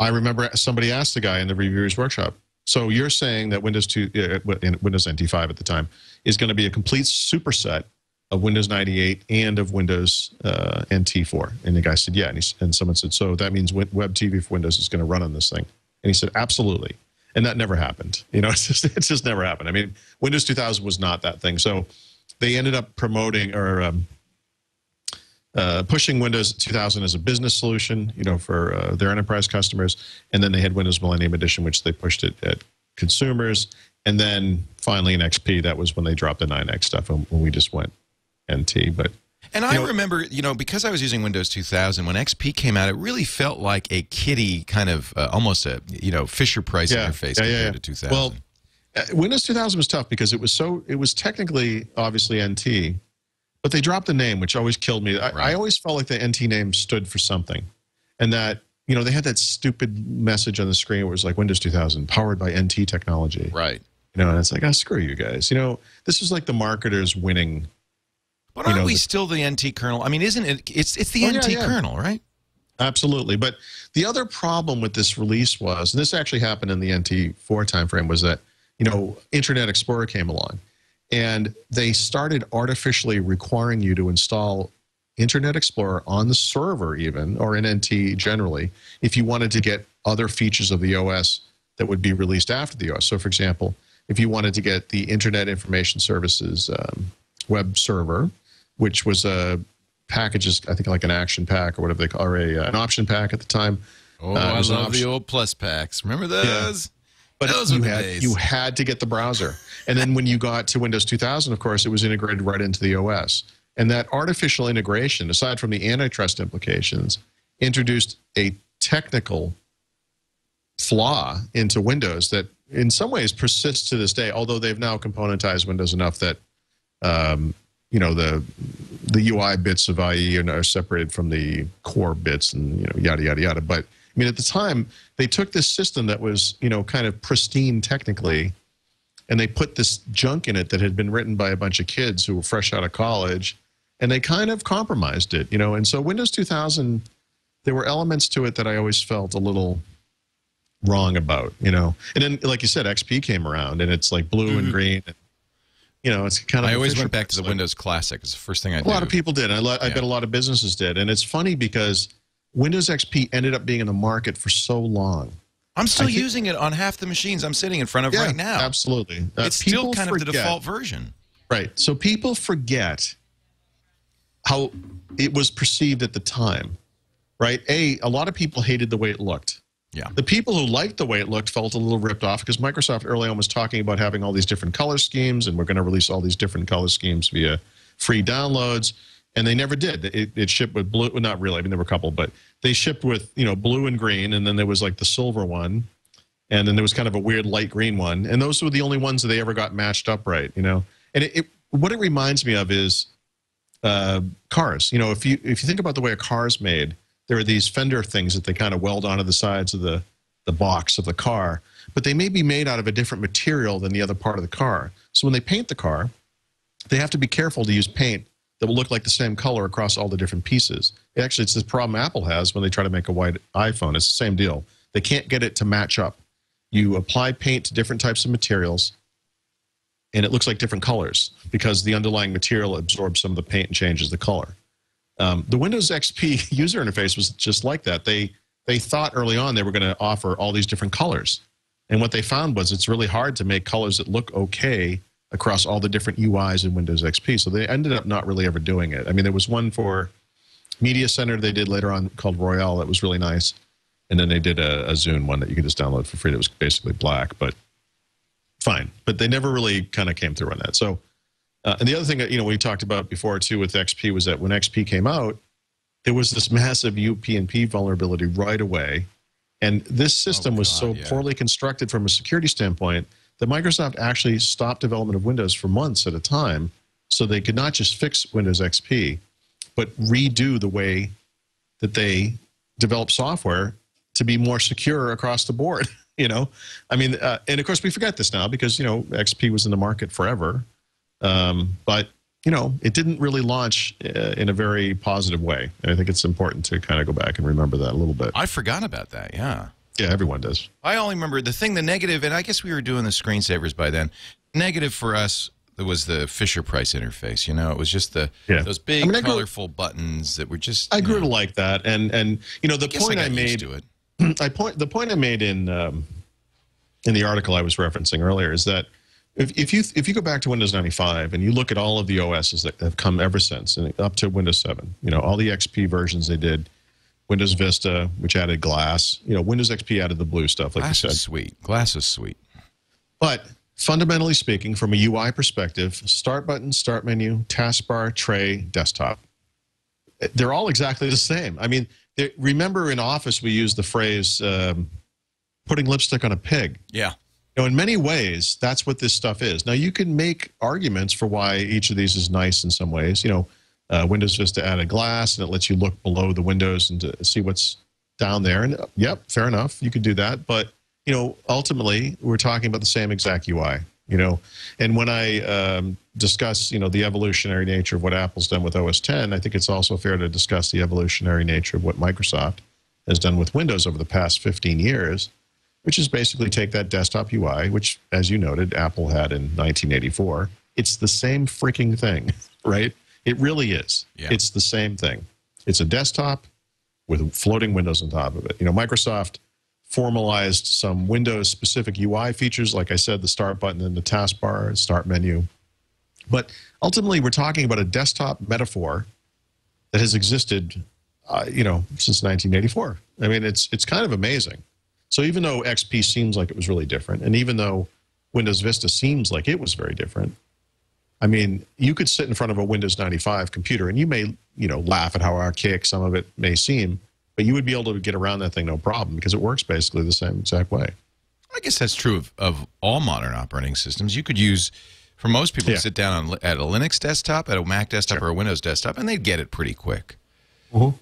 I remember somebody asked the guy in the reviewers workshop, so you're saying that Windows two, uh, Windows N T five at the time, is going to be a complete superset of Windows ninety-eight and of Windows uh, N T four. And the guy said, yeah. And, he, and someone said, so that means Web T V for Windows is going to run on this thing. And he said, absolutely. And that never happened. You know, it's just, it's just never happened. I mean, Windows two thousand was not that thing. So they ended up promoting or um, uh, pushing Windows two thousand as a business solution, you know, for uh, their enterprise customers. And then they had Windows Millennium Edition, which they pushed it at consumers. And then finally in X P, that was when they dropped the nine X stuff and when we just went N T. But And I you know, remember, you know, because I was using Windows two thousand, when X P came out, it really felt like a kiddie kind of, uh, almost a, you know, Fisher-Price yeah, interface yeah, compared yeah, yeah. to two thousand. Well, uh, Windows two thousand was tough because it was so, it was technically, obviously, N T, but they dropped the name, which always killed me. I, right. I always felt like the N T name stood for something. And that, you know, they had that stupid message on the screen where it was like, Windows two thousand, powered by N T technology. Right. You know, and it's like, oh, screw you guys. You know, this was like the marketers winning. But aren't you know, we the, still the N T kernel? I mean, isn't it? It's, it's the oh, N T yeah, yeah. kernel, right? Absolutely. But the other problem with this release was, and this actually happened in the N T four timeframe, was that, you know, Internet Explorer came along. And they started artificially requiring you to install Internet Explorer on the server even, or in N T generally, if you wanted to get other features of the O S that would be released after the O S. So, for example, if you wanted to get the Internet Information Services um, web server, which was a packages, I think like an action pack or whatever they call it, uh, an option pack at the time. Oh, uh, I love the old plus packs. Remember those? Yeah. But those you, were had, days. you had to get the browser. And then when you got to Windows two thousand, of course, it was integrated right into the O S. And that artificial integration, aside from the antitrust implications, introduced a technical flaw into Windows that in some ways persists to this day, although they've now componentized Windows enough that um, you know, the the U I bits of I E are separated from the core bits and, you know, yada, yada, yada. But, I mean, at the time, they took this system that was, you know, kind of pristine technically, and they put this junk in it that had been written by a bunch of kids who were fresh out of college, and they kind of compromised it, you know. And so Windows two thousand, there were elements to it that I always felt a little wrong about, you know. And then, like you said, X P came around, and it's like blue mm-hmm. and green. And You know, it's kind of. I always went back to the Windows Classic. It's the first thing I did. A lot of people did. I, yeah. I bet a lot of businesses did. And it's funny because Windows X P ended up being in the market for so long. I'm still using it on half the machines I'm sitting in front of yeah, right now. Absolutely. Uh, it's still kind forget, of the default version. Right. So people forget how it was perceived at the time, right? A, a lot of people hated the way it looked. Yeah. The people who liked the way it looked felt a little ripped off because Microsoft early on was talking about having all these different color schemes, and we're going to release all these different color schemes via free downloads. And they never did. It, it shipped with blue. Well, not really. I mean, there were a couple, but they shipped with, you know, blue and green. And then there was like the silver one. And then there was kind of a weird light green one. And those were the only ones that they ever got matched up right, you know. And it, it, what it reminds me of is uh, cars. You know, if you, if you think about the way a car is made, there are these fender things that they kind of weld onto the sides of the, the box of the car. But they may be made out of a different material than the other part of the car. So when they paint the car, they have to be careful to use paint that will look like the same color across all the different pieces. Actually, it's this problem Apple has when they try to make a white iPhone. It's the same deal. They can't get it to match up. You apply paint to different types of materials, and it looks like different colors because the underlying material absorbs some of the paint and changes the color. Um, the Windows X P user interface was just like that. They, they thought early on they were going to offer all these different colors. And what they found was it's really hard to make colors that look okay across all the different U Is in Windows X P. So they ended up not really ever doing it. I mean, there was one for Media Center they did later on called Royale. That was really nice. And then they did a, a Zune one that you could just download for free that was basically black, but fine. But they never really kind of came through on that. So, uh, and the other thing that, you know, we talked about before too with X P was that when X P came out, there was this massive U P N P vulnerability right away. And this system oh, was God, so yeah. poorly constructed from a security standpoint that Microsoft actually stopped development of Windows for months at a time, so they could not just fix Windows X P, but redo the way that they develop software to be more secure across the board, you know? I mean, uh, and of course we forget this now because, you know, X P was in the market forever, um, but, you know, it didn't really launch uh, in a very positive way. And I think it's important to kind of go back and remember that a little bit. I forgot about that, yeah. Yeah, everyone does. I only remember the thing, the negative, and I guess we were doing the screensavers by then. Negative for us was the Fisher-Price interface. You know, it was just the yeah. those big, I mean, colorful grew, buttons that were just. I grew know, to like that, and and you know the I point I, I made. To it. I point the point I made in um, in the article I was referencing earlier is that if if you if you go back to Windows ninety-five and you look at all of the O Ss that have come ever since and up to Windows seven, you know, all the X P versions they did. Windows Vista, which added glass. You know, Windows X P added the blue stuff, like you said. Glass is sweet. Glass is sweet. But fundamentally speaking, from a U I perspective, start button, start menu, taskbar, tray, desktop. They're all exactly the same. I mean, remember in Office we used the phrase, um, putting lipstick on a pig. Yeah. You know, in many ways, that's what this stuff is. Now, you can make arguments for why each of these is nice in some ways, you know. Uh, Windows Vista added glass, and it lets you look below the windows and to see what's down there. And uh, yep, fair enough, you could do that. But you know, ultimately, we're talking about the same exact U I. You know, and when I um, discuss, you know, the evolutionary nature of what Apple's done with O S ten, I think it's also fair to discuss the evolutionary nature of what Microsoft has done with Windows over the past fifteen years, which is basically take that desktop U I, which, as you noted, Apple had in nineteen eighty-four. It's the same freaking thing, right? It really is. Yeah. It's the same thing. It's a desktop with floating windows on top of it. You know, Microsoft formalized some Windows-specific U I features, like I said, the start button and the taskbar, start menu. But ultimately, we're talking about a desktop metaphor that has existed, uh, you know, since nineteen eighty-four. I mean, it's, it's kind of amazing. So even though X P seems like it was really different, and even though Windows Vista seems like it was very different, I mean, you could sit in front of a Windows ninety-five computer, and you may, you know, laugh at how archaic some of it may seem, but you would be able to get around that thing no problem because it works basically the same exact way. I guess that's true of, of all modern operating systems. You could use, for most people, yeah. sit down on, at a Linux desktop, at a Mac desktop, sure. or a Windows desktop, and they'd get it pretty quick. Mm-hmm.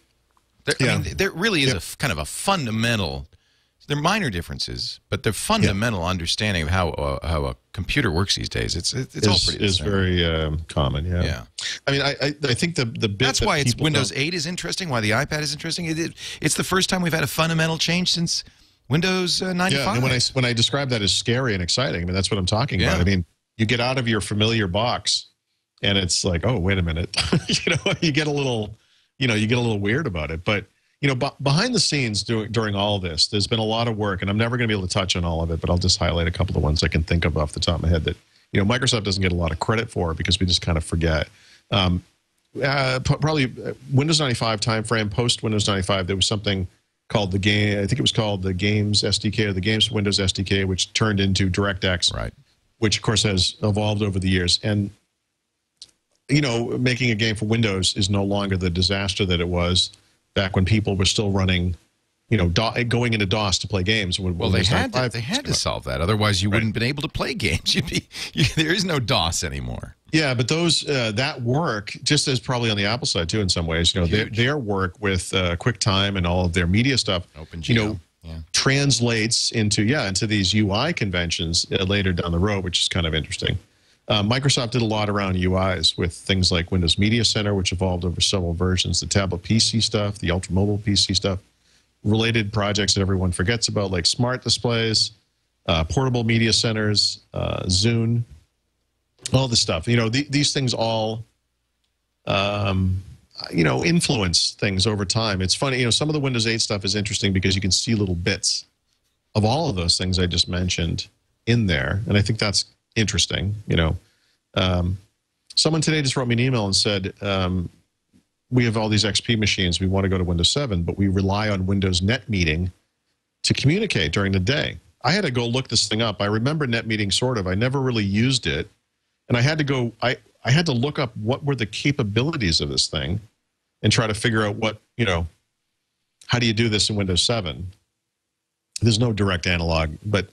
there, yeah. I mean, there really is yep. a kind of a fundamental. They're minor differences, but their fundamental yeah. understanding of how uh, how a computer works these days, it's it's, it's all pretty is very um, common. Yeah, yeah. I mean, I I, I think the the bit that's that why it's Windows eight is interesting. Why the iPad is interesting. It, it it's the first time we've had a fundamental change since Windows uh, ninety-five. Yeah, and when I when I describe that as scary and exciting, I mean that's what I'm talking yeah. about. I mean, you get out of your familiar box, and it's like, oh, wait a minute, you know, you get a little, you know, you get a little weird about it, but. You know, behind the scenes during all this, there's been a lot of work, and I'm never going to be able to touch on all of it, but I'll just highlight a couple of the ones I can think of off the top of my head that, you know, Microsoft doesn't get a lot of credit for because we just kind of forget. Um, uh, probably Windows ninety-five timeframe, post Windows ninety-five, there was something called the game. I think it was called the Games S D K or the Games Windows S D K, which turned into DirectX, right? Which of course has evolved over the years. And you know, making a game for Windows is no longer the disaster that it was back when people were still running, you know, do, going into DOS to play games. When, well, they had, to, they had to solve that. Otherwise, you right. wouldn't have been able to play games. You'd be, you, there is no DOS anymore. Yeah, but those uh, that work, just as probably on the Apple side, too, in some ways, you know, their, their work with uh, QuickTime and all of their media stuff, OpenGL. you know, yeah. translates into, yeah, into these U I conventions uh, later down the road, which is kind of interesting. Uh, Microsoft did a lot around U Is with things like Windows Media Center, which evolved over several versions, the tablet P C stuff, the ultra-mobile P C stuff, related projects that everyone forgets about, like smart displays, uh, portable media centers, uh, Zune, all this stuff. You know, th these things all, um, you know, influence things over time. It's funny, you know, some of the Windows eight stuff is interesting because you can see little bits of all of those things I just mentioned in there, and I think that's interesting, you know. Um, someone today just wrote me an email and said, um, we have all these X P machines, we want to go to Windows seven, but we rely on Windows Net Meeting to communicate during the day. I had to go look this thing up. I remember Net Meeting sort of. I never really used it. And I had to go, I, I had to look up what were the capabilities of this thing and try to figure out what, you know, how do you do this in Windows seven? There's no direct analog, but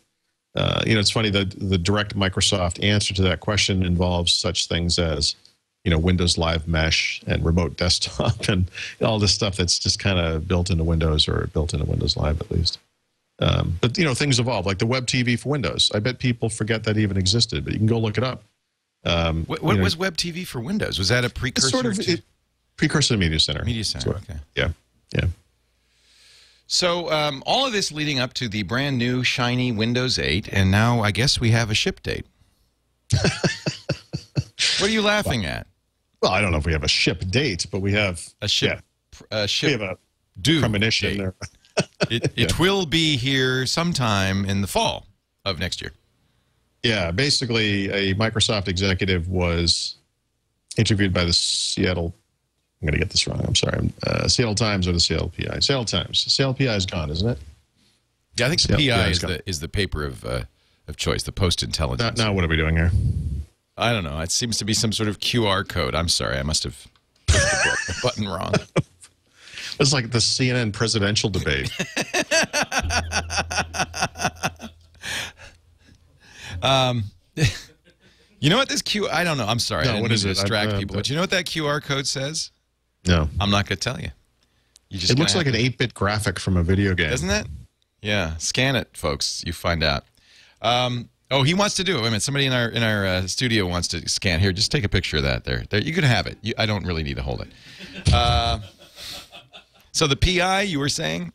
Uh, you know, it's funny, the, the direct Microsoft answer to that question involves such things as, you know, Windows Live Mesh and remote desktop and all this stuff that's just kind of built into Windows, or built into Windows Live at least. Um, but, you know, things evolve, like the Web T V for Windows. I bet people forget that even existed, but you can go look it up. Um, what what you know, was Web T V for Windows? Was that a precursor sort of, to? It, precursor to Media Center. Media Center, okay. Yeah, yeah. So um, all of this leading up to the brand new shiny Windows eight, and now I guess we have a ship date. What are you laughing well, at? Well, I don't know if we have a ship date, but we have a ship. Yeah, a ship. We have a due premonition date. There. it it yeah. will be here sometime in the fall of next year. Yeah, basically, a Microsoft executive was interviewed by the Seattle. I'm going to get this wrong. I'm sorry. Uh, Seattle Times or the C L P I? Seattle Times. C L P I is gone, isn't it? Yeah, I think the P I is the, is the paper of, uh, of choice, the Post-Intelligence. Now, now what are we doing here? I don't know. It seems to be some sort of Q R code. I'm sorry. I must have pushed the button wrong. It's like the C N N presidential debate. um... You know what this Q... I don't know. I'm sorry. No, I didn't what is to distract it? I, I, people. But you know what that Q R code says? No. I'm not going to tell you. you just it looks like an eight bit graphic from a video game. Doesn't it? Yeah. Scan it, folks. You find out. Um, oh, he wants to do it. Wait a minute. Somebody in our, in our uh, studio wants to scan. Here, just take a picture of that. There. there You can have it. You, I don't really need to hold it. Uh, so the P I, you were saying?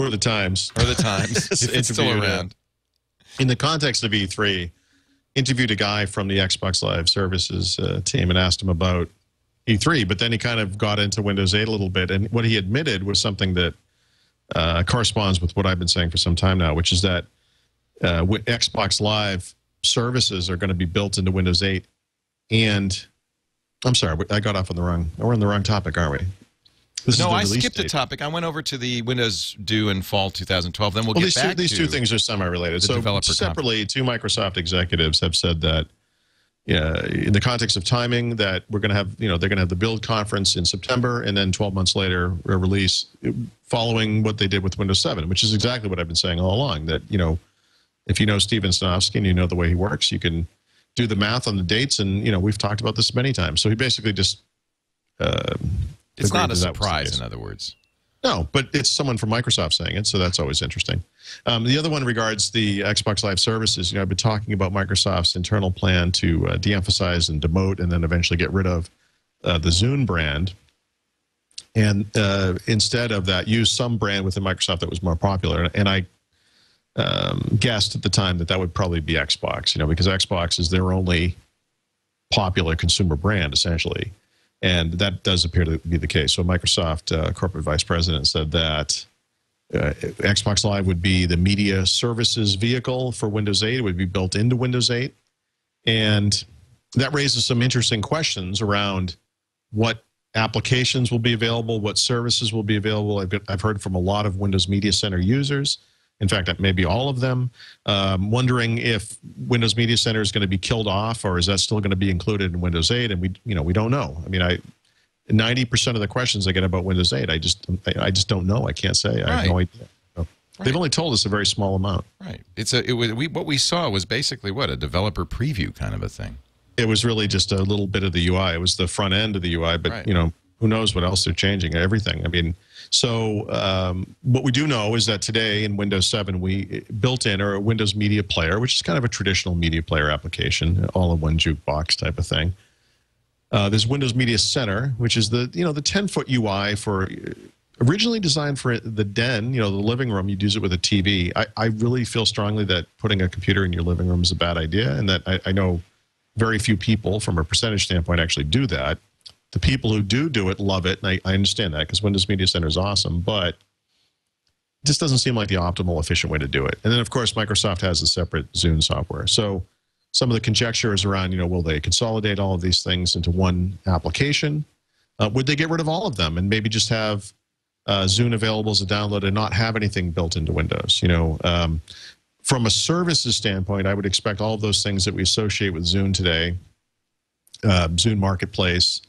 Or the Times. Or the Times. it's, it's still around. In the context of E three... interviewed a guy from the Xbox Live Services uh, team and asked him about E three, but then he kind of got into Windows eight a little bit, and what he admitted was something that uh, corresponds with what I've been saying for some time now, which is that uh, Xbox Live Services are going to be built into Windows eight, and I'm sorry, I got off on the wrong, we're on the wrong topic, aren't we? This no, I skipped date. a topic. I went over to the Windows due in fall twenty twelve. Then we'll, well get these back two, these to these two things are semi-related. So separately, conference. two Microsoft executives have said that, yeah, in the context of timing, that we're going to have, you know, they're going to have the Build conference in September, and then twelve months later, a release following what they did with Windows seven, which is exactly what I've been saying all along. That you know, if you know Steven Sanofsky and you know the way he works, you can do the math on the dates, and you know, we've talked about this many times. So he basically just. Uh, It's not a surprise, in other words. No, but it's someone from Microsoft saying it, so that's always interesting. Um, the other one regards the Xbox Live Services. You know, I've been talking about Microsoft's internal plan to uh, de-emphasize and demote and then eventually get rid of uh, the Zune brand. And uh, instead of that, use some brand within Microsoft that was more popular. And I um, guessed at the time that that would probably be Xbox, you know, because Xbox is their only popular consumer brand, essentially. And that does appear to be the case. So Microsoft uh, corporate vice president said that uh, Xbox Live would be the media services vehicle for Windows eight. It would be built into Windows eight. And that raises some interesting questions around what applications will be available, what services will be available. I've, got, I've heard from a lot of Windows Media Center users. In fact, that may be all of them, um, wondering if Windows Media Center is going to be killed off, or is that still going to be included in Windows eight? And we, you know, we don't know. I mean, I ninety percent of the questions I get about Windows eight, I just, I, I just don't know. I can't say. Right. I have no idea. So right. They've only told us a very small amount. Right. It's a. It was. We what we saw was basically what a developer preview kind of a thing. It was really just a little bit of the U I. It was the front end of the U I, but right. you know, who knows what else they're changing? Everything. I mean. So um, what we do know is that today in Windows seven, we built in or a Windows Media Player, which is kind of a traditional media player application, all-in-one jukebox type of thing. Uh, there's Windows Media Center, which is the you know the ten-foot U I for originally designed for the den, you know, the living room. You'd use it with a T V. I, I really feel strongly that putting a computer in your living room is a bad idea, and that I, I know very few people, from a percentage standpoint, actually do that. The people who do do it love it, and I, I understand that because Windows Media Center is awesome, but it just doesn't seem like the optimal, efficient way to do it. And then, of course, Microsoft has a separate Zune software. So some of the conjecture is around, you know, will they consolidate all of these things into one application? Uh, would they get rid of all of them and maybe just have uh, Zune available as a download and not have anything built into Windows? You know, um, from a services standpoint, I would expect all of those things that we associate with Zune today, uh, Zune Marketplace,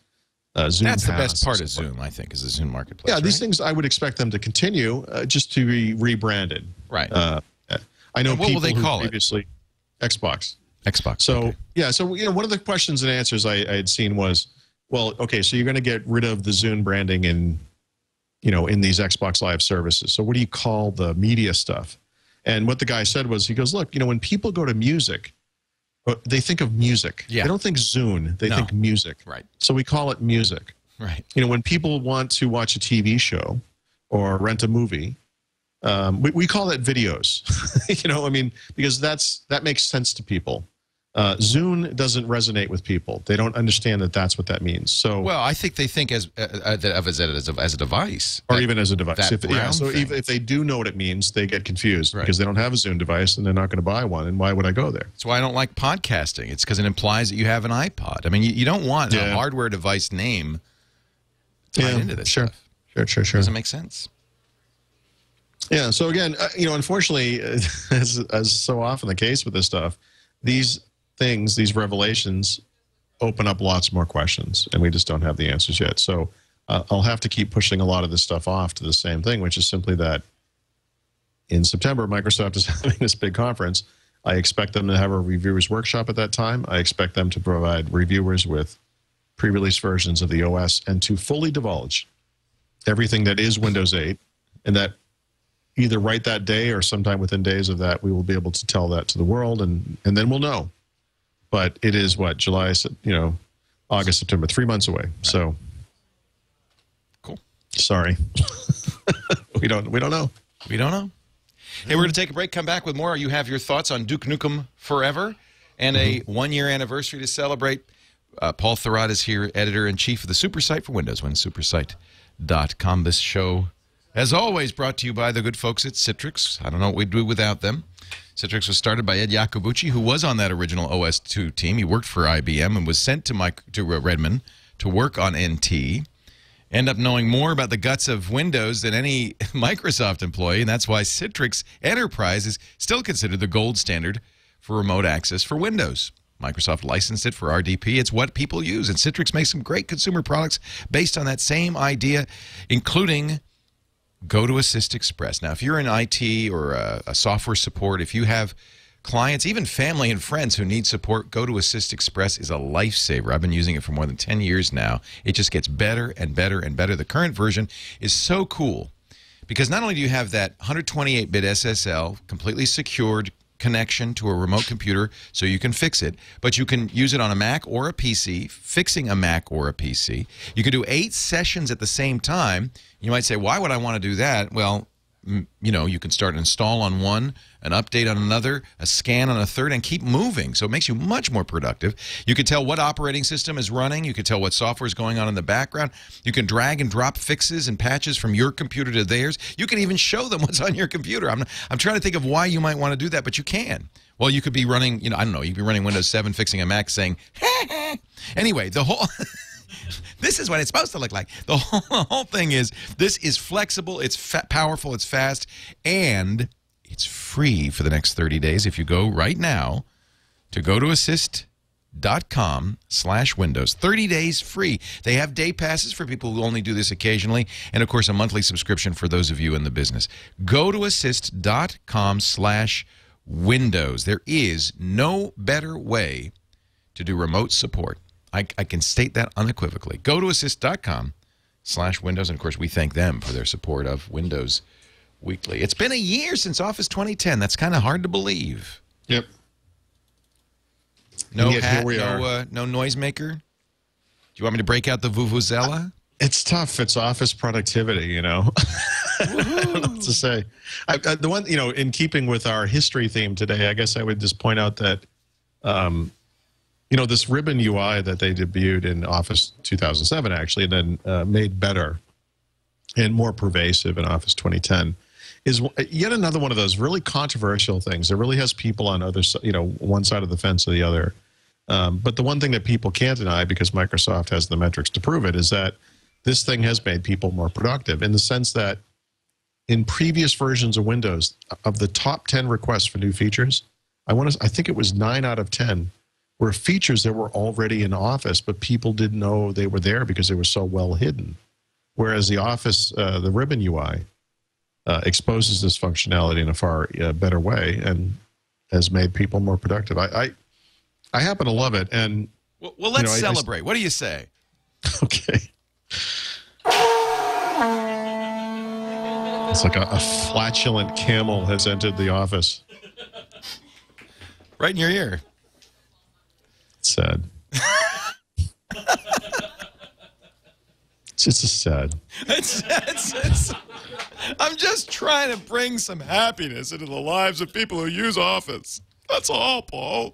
Uh, Zune That's Pass, the best part of Zoom, I think, is the Zoom Marketplace. Yeah, right? These things I would expect them to continue, uh, just to be rebranded. Right. Uh, I know. And what people will they call previously, it? Xbox. Xbox. So okay. yeah, so you know, one of the questions and answers I, I had seen was, well, okay, so you're going to get rid of the Zoom branding in, you know, in these Xbox Live services. So what do you call the media stuff? And what the guy said was, he goes, look, you know, when people go to music, but they think of music. Yeah. They don't think Zune. They no. think music. Right. So we call it music. Right. You know, when people want to watch a T V show or rent a movie, um, we, we call it videos. you know, I mean, because that's that makes sense to people. Uh, Zune doesn't resonate with people. They don't understand that that's what that means. So well, I think they think as uh, of as a, as a device, or that, even as a device. If, yeah, so even if they do know what it means, they get confused right. because they don't have a Zune device and they're not going to buy one. And why would I go there? That's why I don't like podcasting. It's because it implies that you have an iPod. I mean, you, you don't want yeah. a hardware device name tied yeah, into this. Sure, stuff. sure, sure, sure. Doesn't make sense. Yeah. So again, uh, you know, unfortunately, uh, as as so often the case with this stuff, these things, these revelations open up lots more questions, and we just don't have the answers yet. So uh, I'll have to keep pushing a lot of this stuff off to the same thing, which is simply that in September, Microsoft is having this big conference. I expect them to have a reviewers workshop at that time. I expect them to provide reviewers with pre-release versions of the O S and to fully divulge everything that is Windows eight, and that either right that day or sometime within days of that, we will be able to tell that to the world, and, and then we'll know. But it is what, July, you know, August, September, three months away. Right. So, cool. Sorry, we don't we don't know. We don't know. Hey, we're going to take a break. Come back with more. You have your thoughts on Duke Nukem Forever and mm-hmm. a one-year anniversary to celebrate. Uh, Paul Thurrott is here, editor in chief of the SuperSite for Windows, Win Super Site dot com. This show, as always, brought to you by the good folks at Citrix. I don't know what we'd do without them. Citrix was started by Ed Iacobucci, who was on that original O S two team. He worked for I B M and was sent to, Mike, to Redmond to work on N T. End up knowing more about the guts of Windows than any Microsoft employee, and that's why Citrix Enterprise is still considered the gold standard for remote access for Windows. Microsoft licensed it for R D P. It's what people use, and Citrix makes some great consumer products based on that same idea, including GoToAssist Express. Now, if you're in I T or a, a software support, if you have clients, even family and friends who need support, GoToAssist Express is a lifesaver. I've been using it for more than ten years now. It just gets better and better and better. The current version is so cool because not only do you have that one twenty-eight bit S S L, completely secured connection to a remote computer so you can fix it, but you can use it on a Mac or a P C, fixing a Mac or a P C. You can do eight sessions at the same time. You might say, why would I want to do that? Well, you know, you can start an install on one, an update on another, a scan on a third, and keep moving. So it makes you much more productive. You can tell what operating system is running. You can tell what software is going on in the background. You can drag and drop fixes and patches from your computer to theirs. You can even show them what's on your computer. I'm, I'm trying to think of why you might want to do that, but you can. Well, you could be running, you know, I don't know, you'd be running Windows seven, fixing a Mac, saying, anyway, the whole... This is what it's supposed to look like. The whole, the whole thing is, this is flexible, it's fa powerful, it's fast, and it's free for the next thirty days if you go right now to go to assist dot com slash Windows. thirty days free. They have day passes for people who only do this occasionally, and of course a monthly subscription for those of you in the business. Go to assist dot com slash Windows. There is no better way to do remote support. I, I can state that unequivocally. Go to assist dot com slash Windows, and of course we thank them for their support of Windows Weekly. It's been a year since Office twenty ten. That's kind of hard to believe. Yep. No hat, no, uh, no noisemaker? Do you want me to break out the vuvuzela? It's tough. It's office productivity, you know. I don't know what to say. I, I, the one, you know, in keeping with our history theme today, I guess I would just point out that, um, you know, this ribbon U I that they debuted in Office two thousand seven, actually, and then uh, made better and more pervasive in Office twenty ten, is yet another one of those really controversial things. It really has people on other, you know, one side of the fence or the other. Um, but the one thing that people can't deny, because Microsoft has the metrics to prove it, is that this thing has made people more productive, in the sense that in previous versions of Windows, of the top ten requests for new features, I want to—I think it was nine out of ten were features that were already in Office, but people didn't know they were there because they were so well hidden. Whereas the Office, uh, the ribbon U I, Uh, exposes this functionality in a far uh, better way, and has made people more productive. I, I, I happen to love it. And well, well let's you know, celebrate. I, I, what do you say? Okay. It's like a, a flatulent camel has entered the office. Right in your ear. It's sad. It's just sad. It's, it's, it's, I'm just trying to bring some happiness into the lives of people who use Office. That's all, Paul.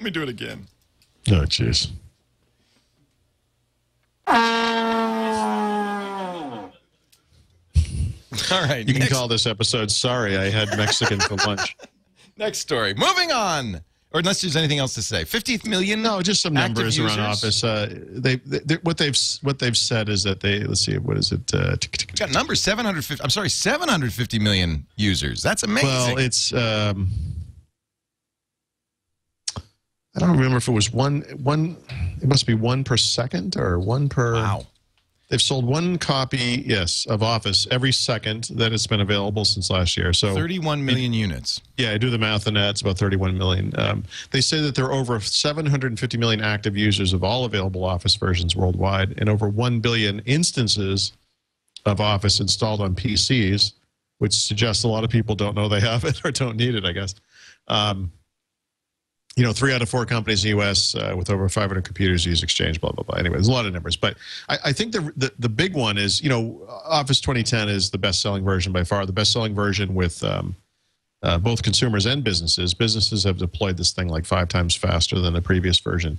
Let me do it again. Oh, jeez. All right. You can call this episode, sorry, I had Mexican for lunch. Next story. Moving on. Or unless there's anything else to say, fifty million. No, just some numbers around Office. Uh, they, they, what they've what they've said is that they let's see, what is it? Uh, it's got numbers seven hundred fifty. I'm sorry, seven hundred fifty million users. That's amazing. Well, it's um, I don't remember if it was one one. It must be one per second or one per. Wow. They've sold one copy, yes, of Office every second that it's been available since last year. So thirty-one million it, units. Yeah, I do the math on that. It's about thirty-one million. Um, they say that there are over seven hundred fifty million active users of all available Office versions worldwide, and over one billion instances of Office installed on P Cs, which suggests a lot of people don't know they have it or don't need it, I guess. Um, You know, three out of four companies in the U S Uh, with over five hundred computers use Exchange, blah, blah, blah. Anyway, there's a lot of numbers. But I, I think the, the the big one is, you know, Office twenty ten is the best-selling version by far, the best-selling version with um, uh, both consumers and businesses. Businesses have deployed this thing like five times faster than the previous version.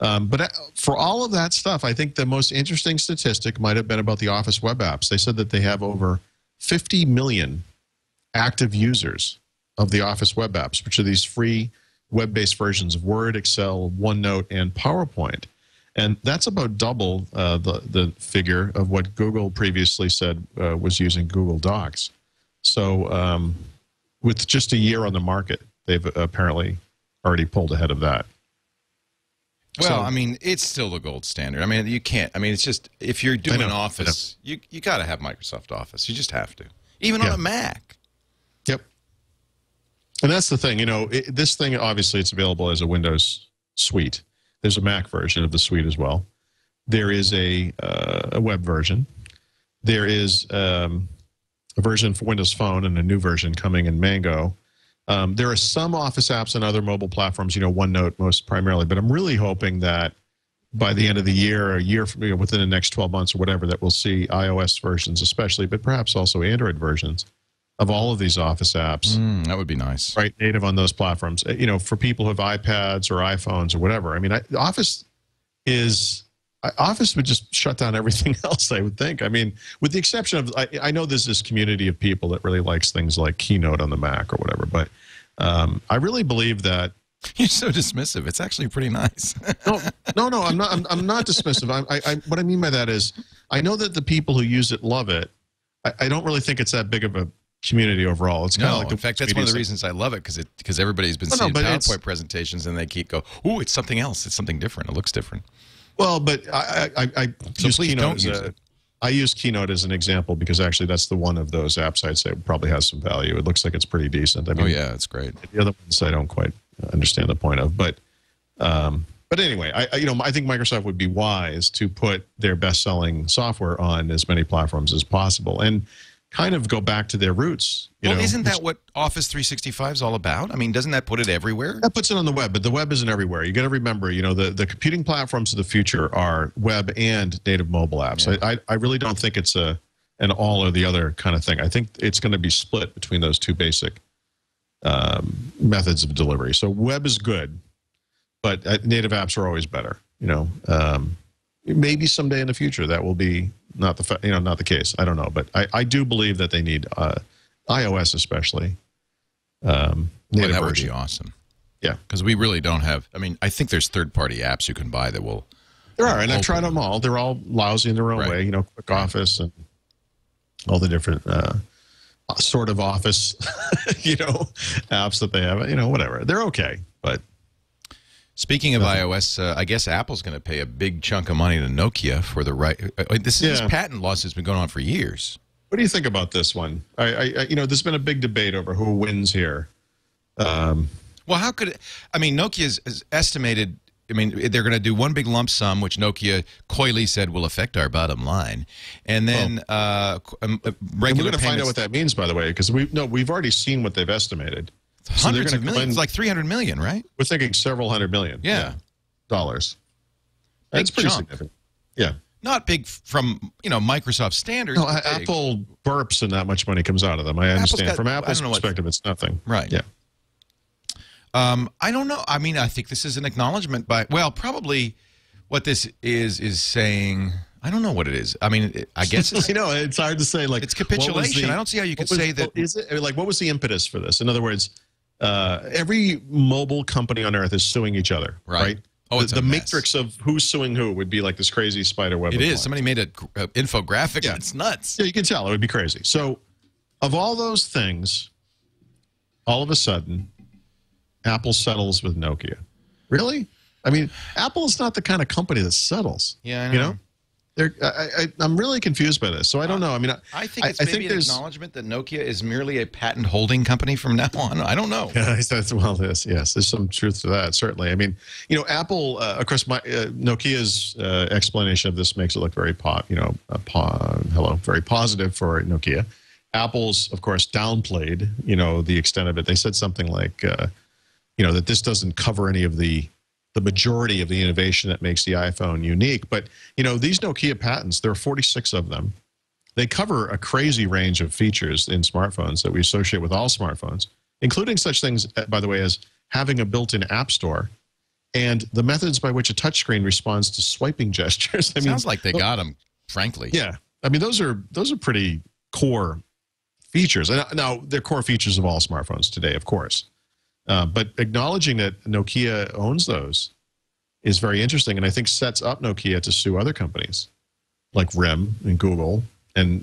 Um, but for all of that stuff, I think the most interesting statistic might have been about the Office web apps. They said that they have over fifty million active users of the Office web apps, which are these free web-based versions of Word, Excel, OneNote, and PowerPoint. And that's about double uh, the, the figure of what Google previously said uh, was using Google Docs. So um, with just a year on the market, they've apparently already pulled ahead of that. Well, so, I mean, it's still the gold standard. I mean, you can't. I mean, it's just, if you're doing know, Office, you, you got to have Microsoft Office. You just have to. Even yeah. on a Mac. Yep. And that's the thing, you know, it, this thing, obviously, it's available as a Windows suite. There's a Mac version of the suite as well. There is a, uh, a web version. There is um, a version for Windows Phone and a new version coming in Mango. Um, there are some Office apps and other mobile platforms, you know, OneNote most primarily. But I'm really hoping that by the end of the year, or a year from, you know, within the next twelve months or whatever, that we'll see iOS versions especially, but perhaps also Android versions of all of these Office apps. Mm, that would be nice. Right, native on those platforms. You know, for people who have iPads or iPhones or whatever. I mean, I, Office is, Office would just shut down everything else, I would think. I mean, with the exception of, I, I know there's this community of people that really likes things like Keynote on the Mac or whatever, but um, I really believe that You're so dismissive. It's actually pretty nice. no, no, no. I'm not. I'm, I'm not dismissive. I'm, I, I, what I mean by that is, I know that the people who use it love it. I, I don't really think it's that big of a community overall. It's kind no, of like the, in fact, that's one of the reasons I love it because it because everybody's been well, seeing no, PowerPoint presentations and they keep go, ooh, it's something else. It's something different. It looks different. Well, but I, I, I so use Keynote. Don't use as a, it. I use Keynote as an example because actually that's the one of those apps I'd say probably has some value. It looks like it's pretty decent. I mean, oh yeah, it's great. The other ones I don't quite understand the point of, but um, but anyway, I you know I think Microsoft would be wise to put their best-selling software on as many platforms as possible and kind of go back to their roots. You well, know, isn't that what Office three sixty-five is all about? I mean, doesn't that put it everywhere? That puts it on the web, but the web isn't everywhere. You got to remember, you know, the, the computing platforms of the future are web and native mobile apps. Yeah. I, I, I really don't think it's a an all or the other kind of thing. I think it's going to be split between those two basic um, methods of delivery. So web is good, but uh, native apps are always better, you know. Um, Maybe someday in the future that will be not the you know not the case. I don't know, but I, I do believe that they need uh, iOS especially. Um, well, that would be awesome. Yeah, because we really don't have. I mean, I think there's third-party apps you can buy that will. There are, and I've tried them all. They're all lousy in their own right. way. You know, Quick Office and all the different uh, sort of Office, you know, apps that they have. You know, whatever. They're okay, but. Speaking of Nothing. iOS, uh, I guess Apple's going to pay a big chunk of money to Nokia for the right. Uh, this, yeah. this patent loss has been going on for years. What do you think about this one? I, I, you know, there's been a big debate over who wins here. Um, well, how could it, I mean, Nokia's is estimated. I mean, they're going to do one big lump sum, which Nokia coyly said will affect our bottom line, and then well, uh, regular. And we're going to find out what that means, by the way, because we no, we've already seen what they've estimated. So hundreds of millions, like three hundred million, right? We're thinking several hundred million. Yeah. yeah dollars. That's pretty significant. Yeah. Not big from, you know, Microsoft standards. No, Apple burps and that much money comes out of them. I understand. From Apple's perspective, it's nothing. Right. Yeah. Um, I don't know. I mean, I think this is an acknowledgement by, well, probably what this is is saying... I don't know what it is. I mean, I guess it's... you know, it's hard to say. Like, it's capitulation. The, I don't see how you could was, say that... Is it, like, what was the impetus for this? In other words... Uh, every mobile company on Earth is suing each other, right? right? Oh, it's the, the matrix of who's suing who would be like this crazy spider web. It is. Line. Somebody made an uh, infographic. Yeah. And it's nuts. Yeah, you can tell. It would be crazy. So of all those things, all of a sudden, Apple settles with Nokia. Really? I mean, Apple is not the kind of company that settles. Yeah, I know. You know? They're, I, I, I'm really confused by this, so I don't know. I mean, I, I think it's I, maybe I think an acknowledgement that Nokia is merely a patent holding company from now on. I don't know. Yeah, that's, well, this yes, there's some truth to that, certainly. I mean, you know, Apple, uh, of course, my, uh, Nokia's uh, explanation of this makes it look very po you know, uh, po hello, very positive for Nokia. Apple's, of course, downplayed, you know, the extent of it. They said something like, uh, you know, that this doesn't cover any of the. the majority of the innovation that makes the iPhone unique. But, you know, these Nokia patents, there are forty-six of them. They cover a crazy range of features in smartphones that we associate with all smartphones, including such things, by the way, as having a built-in app store and the methods by which a touchscreen responds to swiping gestures. I mean, sounds like they got them, frankly. Yeah. I mean, those are, those are pretty core features. Now, they're core features of all smartphones today, of course. Uh, but acknowledging that Nokia owns those is very interesting, and I think sets up Nokia to sue other companies like R I M and Google and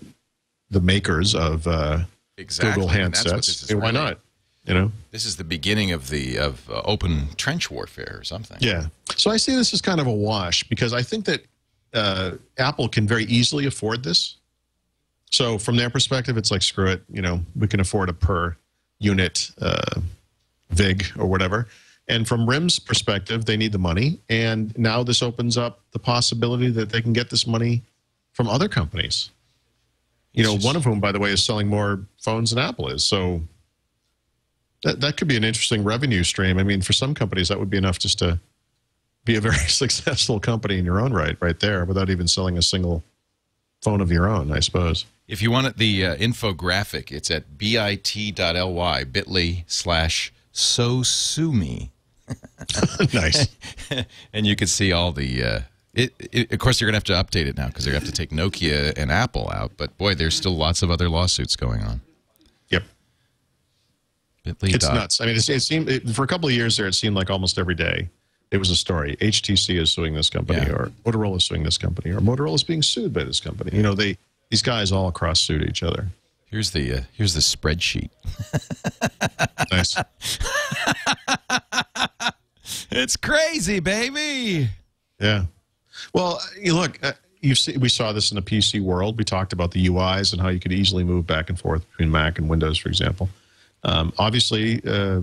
the makers of uh, exactly. Google handsets. Hey, why really, not? You know, this is the beginning of the of uh, open trench warfare or something. Yeah. So I see this as kind of a wash because I think that uh, Apple can very easily afford this. So from their perspective, it's like screw it. You know, we can afford a per unit. Uh, Vig or whatever. And from R I M's perspective, they need the money. And now this opens up the possibility that they can get this money from other companies. You know, one of whom, by the way, is selling more phones than Apple is. So that, that could be an interesting revenue stream. I mean, for some companies, that would be enough just to be a very successful company in your own right, right there, without even selling a single phone of your own, I suppose. If you want the uh, infographic, it's at bit.ly, bit.ly slash... So sue me. Nice. And you can see all the. Uh, it, it, of course, you're gonna have to update it now because they're gonna have to take Nokia and Apple out. But boy, there's still lots of other lawsuits going on. Yep. It leads it's nuts. I mean, it, it seemed it, for a couple of years there, it seemed like almost every day it was a story. H T C is suing this company, yeah. or Motorola is suing this company, or Motorola is being sued by this company. You know, they these guys all cross sued each other. Here's the uh, here's the spreadsheet. Nice. It's crazy, baby. Yeah. Well, you look. Uh, You've seen, we saw this in the P C world. We talked about the U Is and how you could easily move back and forth between Mac and Windows, for example. Um, obviously, uh,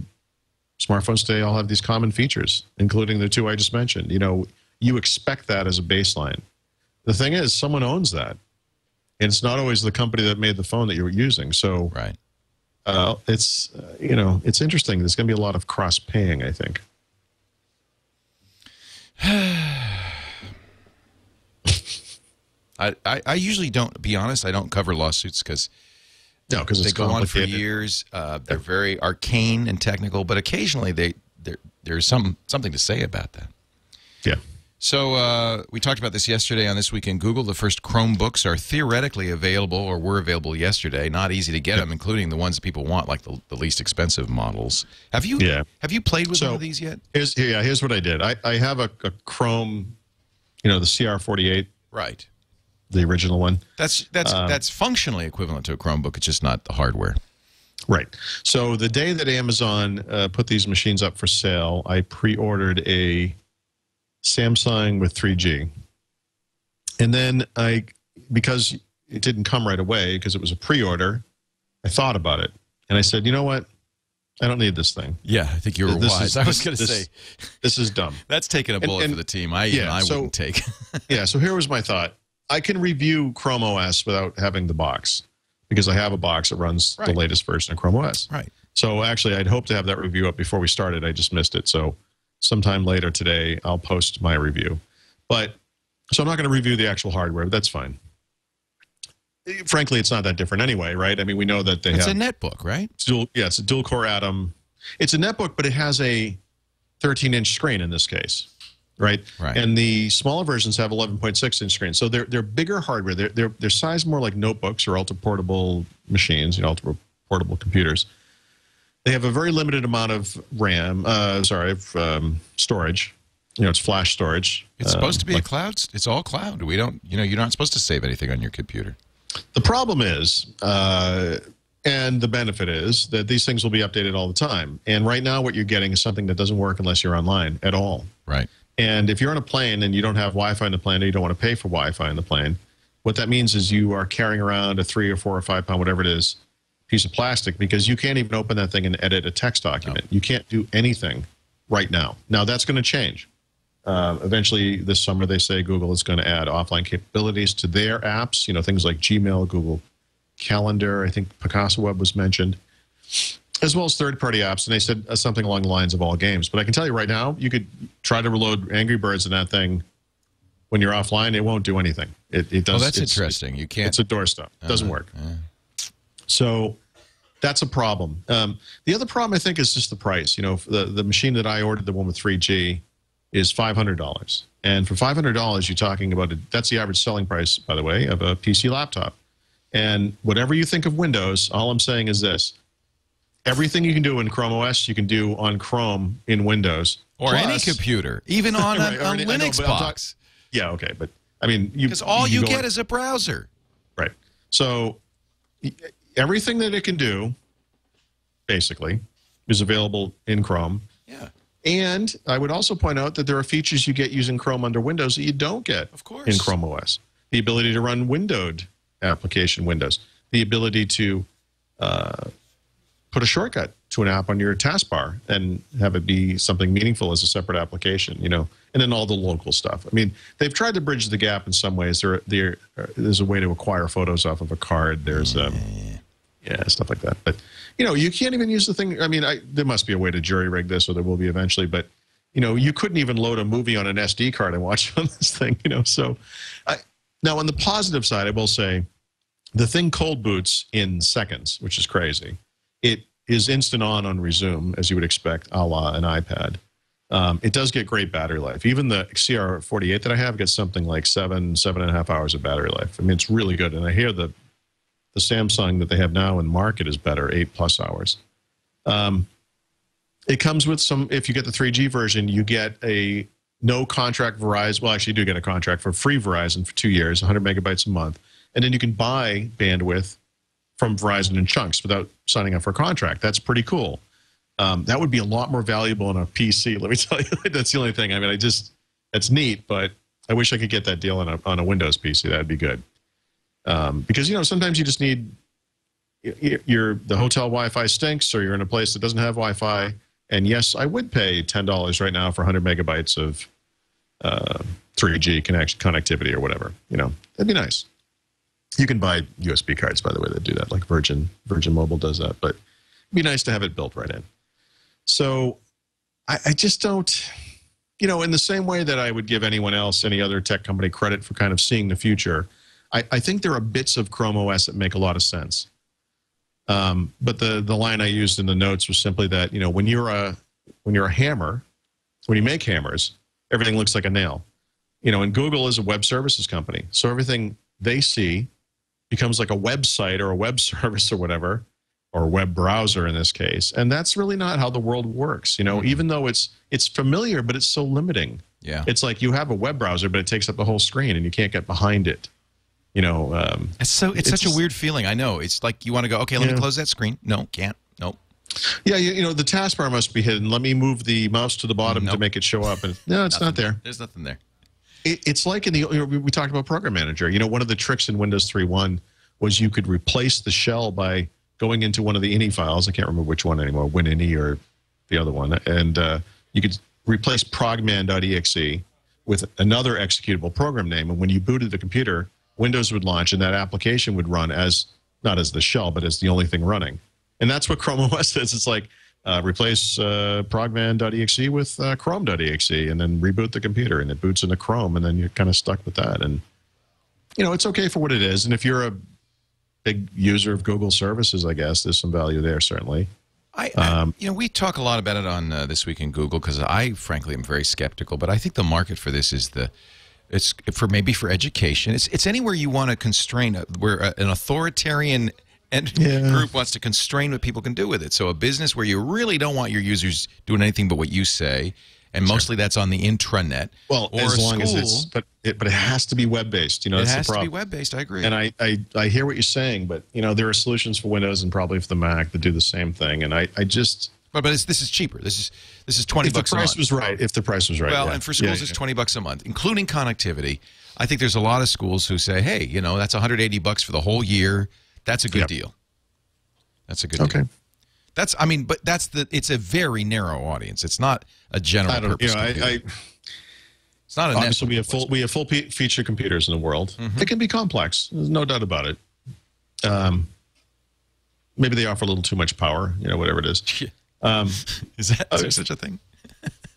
smartphones today all have these common features, including the two I just mentioned. You know, you expect that as a baseline. The thing is, someone owns that. And it's not always the company that made the phone that you were using. So right. uh, it's, uh, you know, it's interesting. There's going to be a lot of cross-paying, I think. I, I, I usually don't, be honest, I don't cover lawsuits because no, because they go on for years. Uh, they're very arcane and technical, but occasionally they there there's some something to say about that. Yeah. So uh, we talked about this yesterday on This Week in Google. The first Chromebooks are theoretically available or were available yesterday. Not easy to get them, including the ones that people want, like the, the least expensive models. Have you yeah. have you played with so, one of these yet? Here's, yeah, here's what I did. I, I have a, a Chrome, you know, the C R forty-eight. Right. The original one. That's that's um, that's functionally equivalent to a Chromebook. It's just not the hardware. Right. So the day that Amazon uh, put these machines up for sale, I pre-ordered a Samsung with three G, and then I, because it didn't come right away because it was a pre-order, I thought about it and I said, you know what? I don't need this thing. Yeah, I think you were this wise. Is, I was going to say, this is dumb. That's taking a bullet and, and, for the team. I yeah, I so, wouldn't take. Yeah. So here was my thought. I can review Chrome O S without having the box because I have a box that runs right. the latest version of Chrome O S. Right. So actually, I'd hoped to have that review up before we started. I just missed it. So sometime later today, I'll post my review. But so I'm not going to review the actual hardware. But that's fine. Frankly, it's not that different anyway, right? I mean, we know that they it's have... It's a netbook, right? It's dual, yeah, it's a dual-core Atom. It's a netbook, but it has a thirteen inch screen in this case. Right? Right, and the smaller versions have eleven point six inch screens, so they're they're bigger hardware. They're they're they're sized more like notebooks or ultra portable machines, you know, ultra portable computers. They have a very limited amount of RAM. Uh, sorry, of um, storage. You know, it's flash storage. It's um, supposed to be like, a cloud. It's all cloud. We don't. You know, you're not supposed to save anything on your computer. The problem is, uh, and the benefit is that these things will be updated all the time. And right now, what you're getting is something that doesn't work unless you're online at all. Right. And if you're on a plane and you don't have Wi-Fi in the plane or you don't want to pay for Wi-Fi in the plane, what that means is you are carrying around a three or four or five pound, whatever it is, piece of plastic because you can't even open that thing and edit a text document. No. You can't do anything right now. Now, that's going to change. Uh, eventually, this summer, they say Google is going to add offline capabilities to their apps, you know, things like Gmail, Google Calendar. I think Picasso Web was mentioned, as well as third-party apps, and they said something along the lines of all games. But I can tell you right now, you could try to reload Angry Birds in that thing when you're offline. It won't do anything. It, it does. Oh, that's it's, interesting. You can't. It's a doorstop. It doesn't uh, work. Uh. So that's a problem. Um, the other problem, I think, is just the price. You know, the, the machine that I ordered, the one with three G, is five hundred dollars. And for five hundred dollars, you're talking about, a, that's the average selling price, by the way, of a P C laptop. And whatever you think of Windows, all I'm saying is this. Everything you can do in Chrome O S, you can do on Chrome in Windows. Or Plus, any computer, even on a right, on any, Linux know, box. Talk, yeah, okay, but I mean... Because all you, you get on, is a browser. Right. So everything that it can do, basically, is available in Chrome. Yeah. And I would also point out that there are features you get using Chrome under Windows that you don't get of course. in Chrome O S. The ability to run windowed application Windows. The ability to... Uh, put a shortcut to an app on your taskbar and have it be something meaningful as a separate application, you know, and then all the local stuff. I mean, they've tried to bridge the gap in some ways. There, there, there's a way to acquire photos off of a card. There's, um, yeah, stuff like that. But, you know, you can't even use the thing. I mean, I, there must be a way to jury rig this, or there will be eventually. But, you know, you couldn't even load a movie on an S D card and watch on this thing, you know. So, I, now on the positive side, I will say the thing cold boots in seconds, which is crazy. It is instant on on resume, as you would expect, a la an iPad. Um, it does get great battery life. Even the C R forty-eight that I have gets something like seven, seven and a half hours of battery life. I mean, it's really good. And I hear the, the Samsung that they have now in the market is better, eight plus hours. Um, it comes with some, if you get the three G version, you get a no contract Verizon. Well, actually you do get a contract for free Verizon for two years, one hundred megabytes a month. And then you can buy bandwidth from Verizon in chunks without signing up for a contract. That's pretty cool. Um, that would be a lot more valuable on a P C, let me tell you. That's the only thing. I mean, I just, that's neat, but I wish I could get that deal on a, on a Windows P C. That'd be good. Um, because, you know, sometimes you just need, you're, the hotel Wi-Fi stinks, or you're in a place that doesn't have Wi-Fi. And yes, I would pay ten dollars right now for one hundred megabytes of uh, three G connection, connectivity or whatever. You know, that'd be nice. You can buy U S B cards, by the way, that do that, like Virgin, Virgin Mobile does that. But it'd be nice to have it built right in. So I, I just don't, you know, in the same way that I would give anyone else, any other tech company credit for kind of seeing the future, I, I think there are bits of Chrome O S that make a lot of sense. Um, but the, the line I used in the notes was simply that, you know, when you're a, when you're a hammer, when you make hammers, everything looks like a nail. You know, and Google is a web services company. So everything they see becomes like a website or a web service or whatever, or web browser in this case. And that's really not how the world works. You know, mm-hmm. even though it's, it's familiar, but it's so limiting. Yeah. It's like you have a web browser, but it takes up the whole screen and you can't get behind it. You know, um, it's so it's, it's such a weird feeling. I know. It's like you want to go, okay, let yeah. me close that screen. No, can't. Nope. Yeah, you, you know, the taskbar must be hidden. Let me move the mouse to the bottom nope. to make it show up. And no, it's not there. There's nothing there. It, it's like in the, you know, we talked about Program Manager. You know, one of the tricks in Windows three point one was you could replace the shell by going into one of the .ini files. I can't remember which one anymore, WinIni or the other one. And uh, you could replace progman.exe with another executable program name. And when you booted the computer, Windows would launch and that application would run as, not as the shell, but as the only thing running. And that's what Chrome O S is. It's like uh, replace uh, progman.exe with uh, chrome.exe and then reboot the computer and it boots into Chrome and then you're kind of stuck with that. And, you know, it's okay for what it is. And if you're a big user of Google services, I guess, there's some value there, certainly. I, um, I you know, we talk a lot about it on uh, This Week in Google because I, frankly, am very skeptical. But I think the market for this is the... It's for maybe for education. It's it's anywhere you want to constrain, where an authoritarian yeah. group wants to constrain what people can do with it. So a business where you really don't want your users doing anything but what you say, and sure. mostly that's on the intranet. Well, or as long school, as it's, but it, but it has to be web based. You know, it that's has the problem. to be web based. I agree. And I, I I hear what you're saying, but you know there are solutions for Windows and probably for the Mac that do the same thing. And I I just. But but it's, this is cheaper. This is this is twenty if bucks. If the price a month. was right, if the price was right. Well, yeah. and for schools, yeah, yeah. it's twenty bucks a month, including connectivity. I think there's a lot of schools who say, "Hey, you know, that's one hundred eighty bucks for the whole year. That's a good yep. deal. That's a good okay. deal." That's I mean, but that's the. It's a very narrow audience. It's not a general I don't, purpose. You know, computer. I, I, it's not a. Obviously, we have full we have full feature computers in the world. Mm-hmm. They can be complex. There's no doubt about it. Um, maybe they offer a little too much power. You know, whatever it is. Yeah. Um, is that is there uh, such a thing?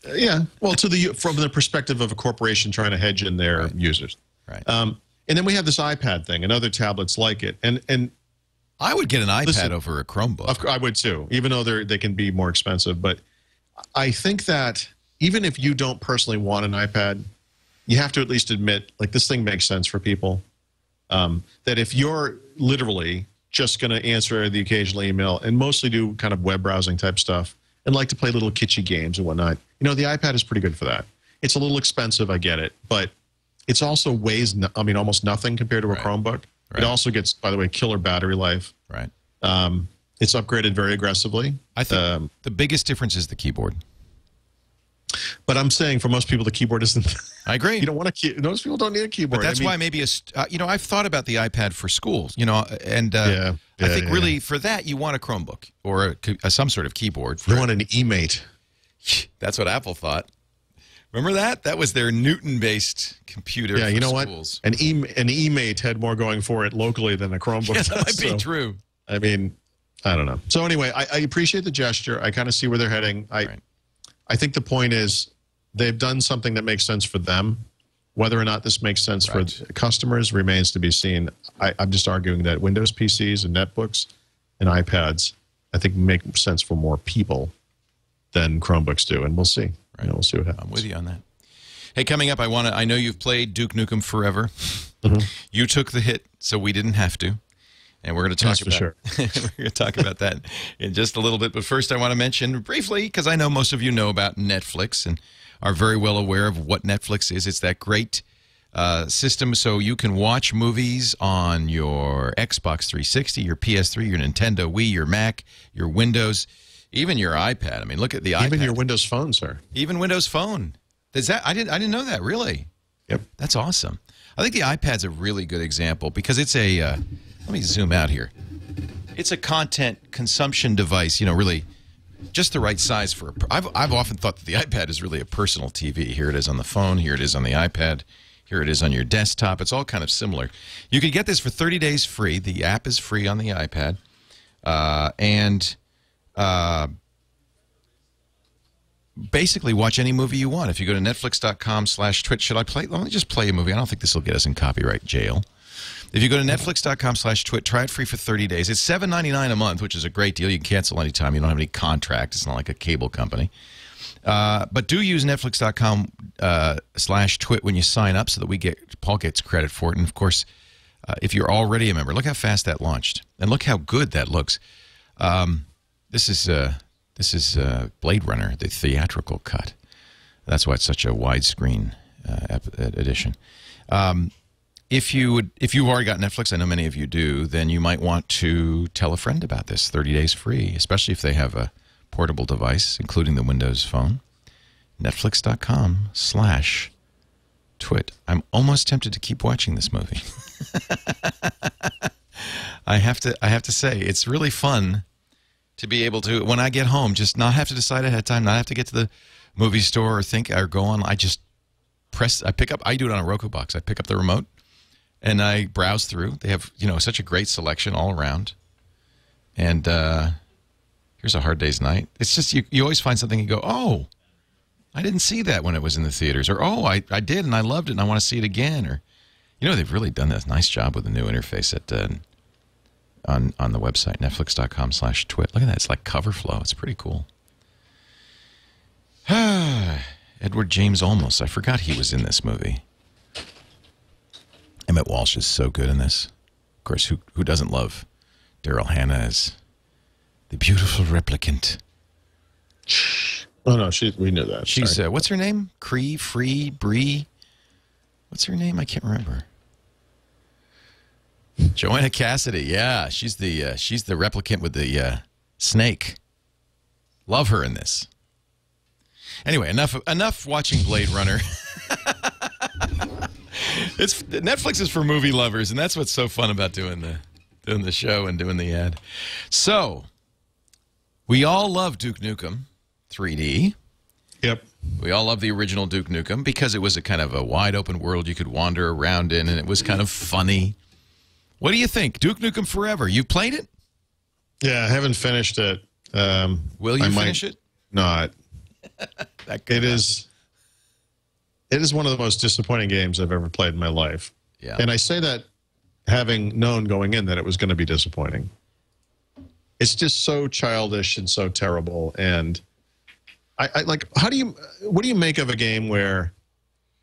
yeah. Well, to the from the perspective of a corporation trying to hedge in their right. users, right? Um, and then we have this iPad thing and other tablets like it. And and I would get an iPad listen, over a Chromebook. Of, I would too, even though they they can be more expensive. But I think that even if you don't personally want an iPad, you have to at least admit like this thing makes sense for people. Um, that if you're literally just going to answer the occasional email and mostly do kind of web browsing type stuff and like to play little kitschy games and whatnot. You know, the iPad is pretty good for that. It's a little expensive, I get it, but it's also weighs, no, I mean, almost nothing compared to a right. Chromebook. Right. It also gets, by the way, killer battery life. Right. Um, it's upgraded very aggressively. I think um, the biggest difference is the keyboard. But I'm saying for most people, the keyboard isn't. I agree. You don't want a key. Most people don't need a keyboard. But that's I mean, why maybe a. Uh, you know, I've thought about the iPad for schools. You know, and uh, yeah, yeah, I think yeah, really yeah. for that you want a Chromebook or a, a, some sort of keyboard. For you want an eMate. That's what Apple thought. Remember that? That was their Newton-based computer. Yeah, for you know schools. what? An e an eMate had more going for it locally than a Chromebook. Yeah, that might so, be true. I mean, I don't know. So anyway, I, I appreciate the gesture. I kind of see where they're heading. I. Right. I think the point is they've done something that makes sense for them. Whether or not this makes sense right. for customers remains to be seen. I, I'm just arguing that Windows P Cs and netbooks and iPads, I think, make sense for more people than Chromebooks do. And we'll see. Right. You know, we'll see what happens. I'm with you on that. Hey, coming up, I want to. I know you've played Duke Nukem Forever. Mm-hmm. You took the hit, so we didn't have to. And we're going to talk That's about sure. we're going to talk about that in just a little bit. But first, I want to mention briefly, because I know most of you know about Netflix and are very well aware of what Netflix is. It's that great uh, system, so you can watch movies on your Xbox three sixty, your P S three, your Nintendo Wii, your Mac, your Windows, even your iPad. I mean, look at the iPad. Even your Windows Phone, sir. Even Windows Phone. Is that I didn't I didn't know that really. Yep. That's awesome. I think the iPad's a really good example because it's a. Uh, let me zoom out here. It's a content consumption device. You know, really, just the right size for. A, I've I've often thought that the iPad is really a personal T V. Here it is on the phone. Here it is on the iPad. Here it is on your desktop. It's all kind of similar. You can get this for thirty days free. The app is free on the iPad, uh, and. Uh, Basically, watch any movie you want. If you go to netflix dot com slash twitch, should I play? Let me just play a movie. I don't think this will get us in copyright jail. If you go to netflix dot com slash twitch, try it free for thirty days. It's seven ninety-nine a month, which is a great deal. You can cancel anytime. You don't have any contract. It's not like a cable company. Uh, but do use netflix dot com uh, slash twitch when you sign up so that we get Paul gets credit for it. And, of course, uh, if you're already a member, look how fast that launched. And look how good that looks. Um, this is... Uh, This is uh, Blade Runner, the theatrical cut. That's why it's such a widescreen uh, edition. Um, if you would, if you've already got Netflix, I know many of you do, then you might want to tell a friend about this. thirty days free, especially if they have a portable device, including the Windows Phone. netflix dot com slash twit. I'm almost tempted to keep watching this movie. I have to. I have to say, it's really fun. To be able to, when I get home, just not have to decide ahead of time, not have to get to the movie store or think or go on. I just press, I pick up, I do it on a Roku box. I pick up the remote and I browse through. They have, you know, such a great selection all around. And uh, here's a hard day's night. It's just, you, you always find something and go, oh, I didn't see that when it was in the theaters. Or, oh, I, I did and I loved it and I want to see it again. Or, you know, they've really done this nice job with the new interface at uh, On, on the website, netflix dot com slash twit. Look at that. It's like cover flow. It's pretty cool. Edward James Olmos. I forgot he was in this movie. Emmett Walsh is so good in this. Of course, who, who doesn't love Daryl Hannah as the beautiful replicant? Oh, no. She, we knew that. She's uh, what's her name? Cree, Free, Bree? What's her name? I can't remember. Joanna Cassidy, yeah, she's the uh, she's the replicant with the uh, snake. Love her in this. Anyway, enough enough watching Blade Runner. It's Netflix is for movie lovers, and that's what's so fun about doing the doing the show and doing the ad. So we all love Duke Nukem three D. Yep. We all love the original Duke Nukem because it was a kind of a wide open world you could wander around in, and it was kind of funny. What do you think? Duke Nukem Forever. You played it? Yeah, I haven't finished it. Um, Will you I finish it? Not. That could it happen. is. It is one of the most disappointing games I've ever played in my life. Yeah. And I say that having known going in that it was going to be disappointing. It's just so childish and so terrible. And I, I like. How do you? What do you make of a game where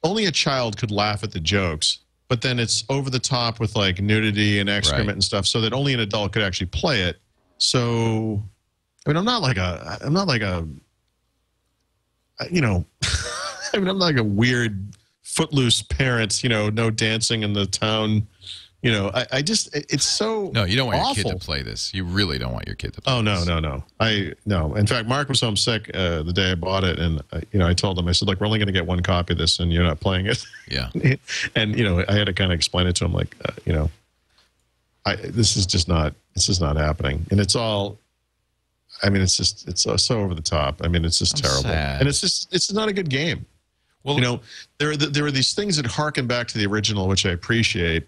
only a child could laugh at the jokes? But then it's over the top with like nudity and excrement right. and stuff, so that only an adult could actually play it. So, I mean, I'm not like a, I'm not like a, you know, I mean, I'm not like a weird footloose parent, you know, no dancing in the town, you know. I, I just, it, it's so no, you don't want awful. your kid to play this. You really don't want your kid to. Play oh no, this. no, no, I no. In fact, Mark was home sick uh, the day I bought it, and uh, you know, I told him, I said, look, we're only going to get one copy of this, and you're not playing it. Yeah. And you know, I had to kind of explain it to him, like, uh, you know, I this is just not, this is not happening, and it's all. I mean, it's just, it's so, so over the top. I mean, it's just I'm terrible, sad. and it's just, it's not a good game. Well, you know, there are the, there are these things that harken back to the original, which I appreciate.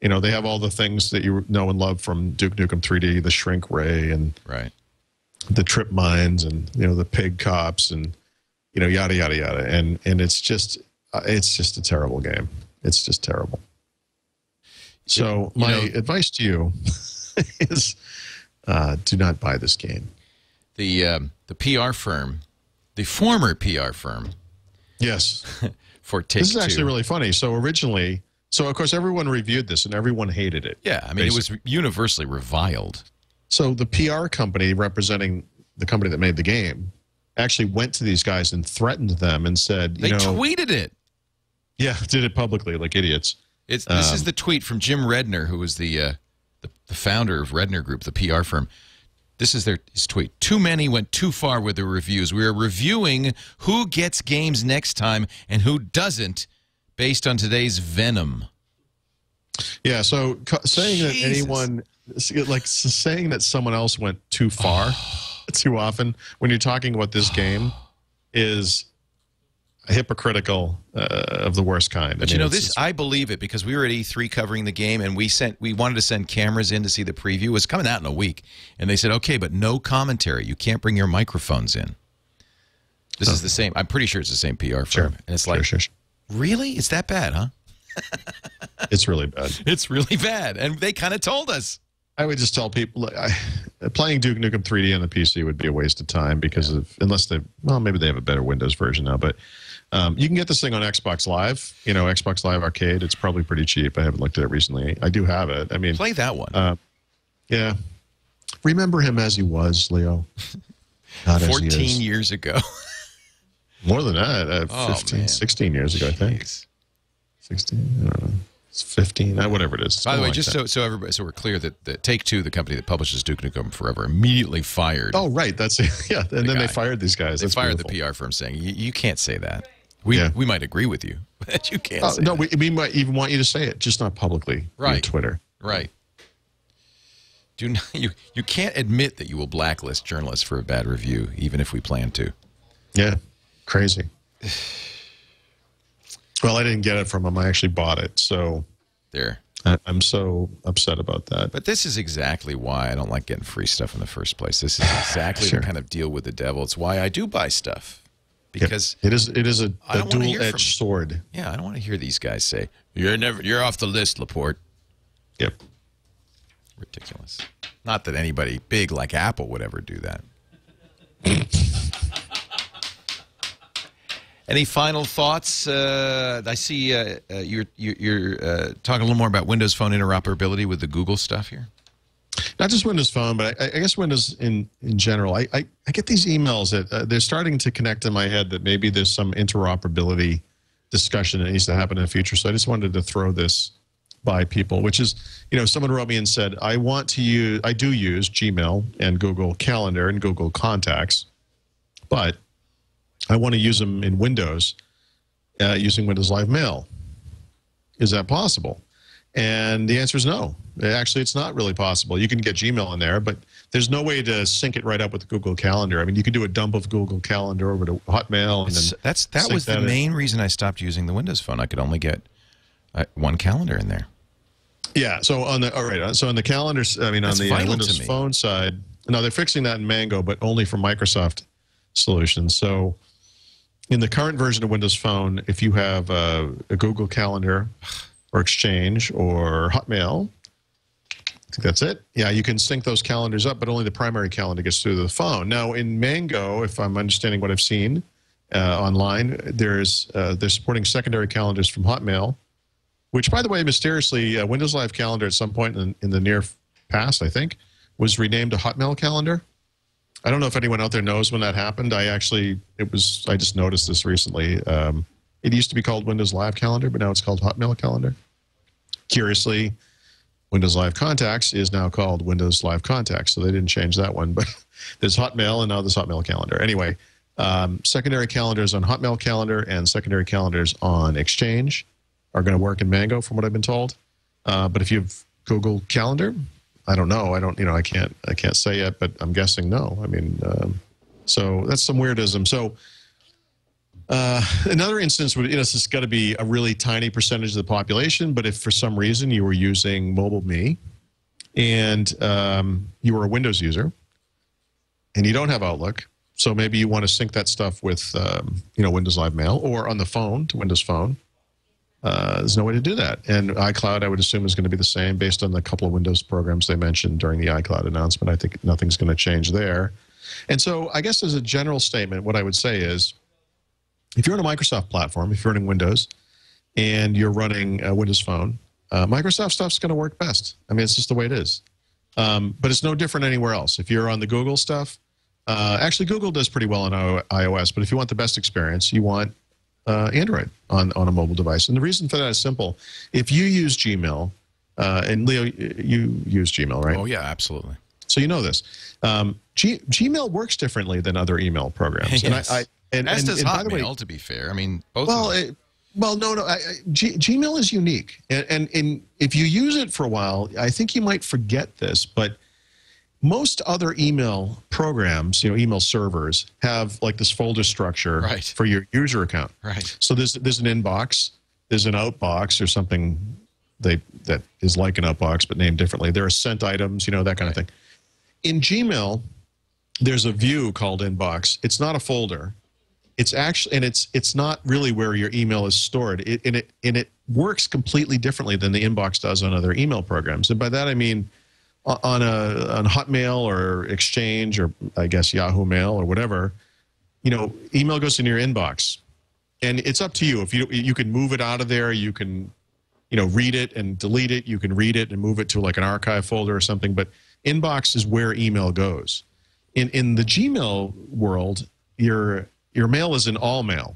You know, they have all the things that you know and love from Duke Nukem three D, the shrink ray and right. the trip mines and, you know, the pig cops and, you know, yada, yada, yada. And, and it's just, it's just a terrible game. It's just terrible. So you, you my know, advice to you is uh, do not buy this game. The, um, the P R firm, the former P R firm. Yes. for Take Two. This is actually really funny. So originally... So, of course, everyone reviewed this and everyone hated it. Yeah, I mean, basically. It was universally reviled. So the P R company representing the company that made the game actually went to these guys and threatened them and said, you they know, tweeted it. Yeah, did it publicly like idiots. It's This um, is the tweet from Jim Redner, who was the, uh, the, the founder of Redner Group, the P R firm. This is their his tweet. Too many went too far with the reviews. We are reviewing who gets games next time and who doesn't based on today's venom. Yeah, so saying Jesus. that anyone, like saying that someone else went too far too often when you're talking about this game is hypocritical uh, of the worst kind. But I mean, you know, this, I believe it because we were at E three covering the game and we sent, we wanted to send cameras in to see the preview. It was coming out in a week. And they said, okay, but no commentary. You can't bring your microphones in. This oh. is the same. I'm pretty sure it's the same P R firm. Sure. And it's like, sure, sure, sure. really? It's that bad, huh? It's really bad. It's really bad. And they kind of told us. I would just tell people, look, I, playing Duke Nukem three D on the P C would be a waste of time because yeah. of, unless they, well, maybe they have a better Windows version now, but um, you can get this thing on Xbox Live, you know, Xbox Live Arcade. It's probably pretty cheap. I haven't looked at it recently. I do have it. I mean, play that one. Uh, yeah. Remember him as he was, Leo. Not fourteen years ago. More than that. Uh, oh, fifteen, sixteen years ago, I think. Jeez. sixteen, I don't know. fifteen, whatever it is. It's By the way, just so, so everybody, so we're clear that, that Take-Two, the company that publishes Duke Nukem Forever, immediately fired. Oh, right. That's yeah. And the then guy. they fired these guys. They That's fired beautiful. the P R firm saying, you, you can't say that. We yeah. we might agree with you, but you can't uh, say No, that. We, we might even want you to say it, just not publicly right. on Twitter. Right. Do not, you, you can't admit that you will blacklist journalists for a bad review, even if we plan to. Yeah. Crazy. Well, I didn't get it from him. I actually bought it, so there. I, I'm so upset about that. But this is exactly why I don't like getting free stuff in the first place. This is exactly sure. the kind of deal with the devil. It's why I do buy stuff because yeah. it is it is a, a dual-edged sword. Yeah, I don't want to hear these guys say you're never you're off the list, Laporte. Yep, ridiculous. Not that anybody big like Apple would ever do that. Any final thoughts? Uh, I see uh, uh, you're, you're uh, talking a little more about Windows Phone interoperability with the Google stuff here. Not just Windows Phone, but I, I guess Windows in, in general. I, I, I get these emails that uh, they're starting to connect in my head that maybe there's some interoperability discussion that needs to happen in the future. So I just wanted to throw this by people, which is, you know, someone wrote me and said, I want to use, I do use Gmail and Google Calendar and Google Contacts, but I want to use them in Windows uh, using Windows Live Mail. Is that possible? And the answer is no. Actually, it's not really possible. You can get Gmail in there, but there's no way to sync it right up with Google Calendar. I mean, you can do a dump of Google Calendar over to Hotmail. And then That's, that was the main reason I stopped using the Windows Phone. I could only get uh, one calendar in there. Yeah, so on the, all right, so on the calendars, I mean, on the Windows Phone side, no, they're fixing that in Mango, but only for Microsoft solutions. So in the current version of Windows Phone, if you have a, a Google Calendar or Exchange or Hotmail, I think that's it. Yeah, you can sync those calendars up, but only the primary calendar gets through the phone. Now, in Mango, if I'm understanding what I've seen uh, online, there's, uh, they're supporting secondary calendars from Hotmail, which, by the way, mysteriously, uh, Windows Live Calendar at some point in, in the near past, I think, was renamed to Hotmail Calendar. I don't know if anyone out there knows when that happened. I actually, it was, I just noticed this recently. Um, it used to be called Windows Live Calendar, but now it's called Hotmail Calendar. Curiously, Windows Live Contacts is now called Windows Live Contacts, so they didn't change that one. But there's Hotmail and now there's Hotmail Calendar. Anyway, um, secondary calendars on Hotmail Calendar and secondary calendars on Exchange are going to work in Mango, from what I've been told. Uh, but if you have Google Calendar, I don't know. I don't, you know, I can't, I can't say yet, but I'm guessing no. I mean, um, so that's some weirdism. So uh, another instance would, you know, this has got to be a really tiny percentage of the population, but if for some reason you were using MobileMe and um, you were a Windows user and you don't have Outlook, so maybe you want to sync that stuff with, um, you know, Windows Live Mail or on the phone to Windows Phone. Uh, there's no way to do that. And iCloud, I would assume, is going to be the same based on the couple of Windows programs they mentioned during the iCloud announcement. I think nothing's going to change there. And so I guess as a general statement, what I would say is if you're on a Microsoft platform, if you're running Windows, and you're running a Windows Phone, uh, Microsoft stuff's going to work best. I mean, it's just the way it is. Um, but it's no different anywhere else. If you're on the Google stuff, uh, actually Google does pretty well on iOS, but if you want the best experience, you want uh, Android on, on a mobile device. And the reason for that is simple. If you use Gmail, uh, and Leo, you use Gmail, right? Oh, yeah, absolutely. So you know this. Um, G Gmail works differently than other email programs. Yes. And I, I, and, as and, does and, Hotmail, by the way, to be fair. I mean, both well, of them. It, Well, no, no. I, I, G, Gmail is unique, and, and and if you use it for a while, I think you might forget this. But most other email programs, you know, email servers have like this folder structure right. for your user account. Right. So there's there's an inbox, there's an outbox, or something they that is like an outbox but named differently. There are sent items, you know, that kind right. of thing. In Gmail, there's a view called inbox. It's not a folder. It's actually, and it's it's not really where your email is stored. It, and it and it works completely differently than the inbox does on other email programs. And by that I mean, on a on Hotmail or Exchange or I guess Yahoo Mail or whatever, you know, email goes into your inbox, and it's up to you if you you can move it out of there. You can, you know, read it and delete it. You can read it and move it to like an archive folder or something. But inbox is where email goes. In in the Gmail world, you're Your mail is in all mail,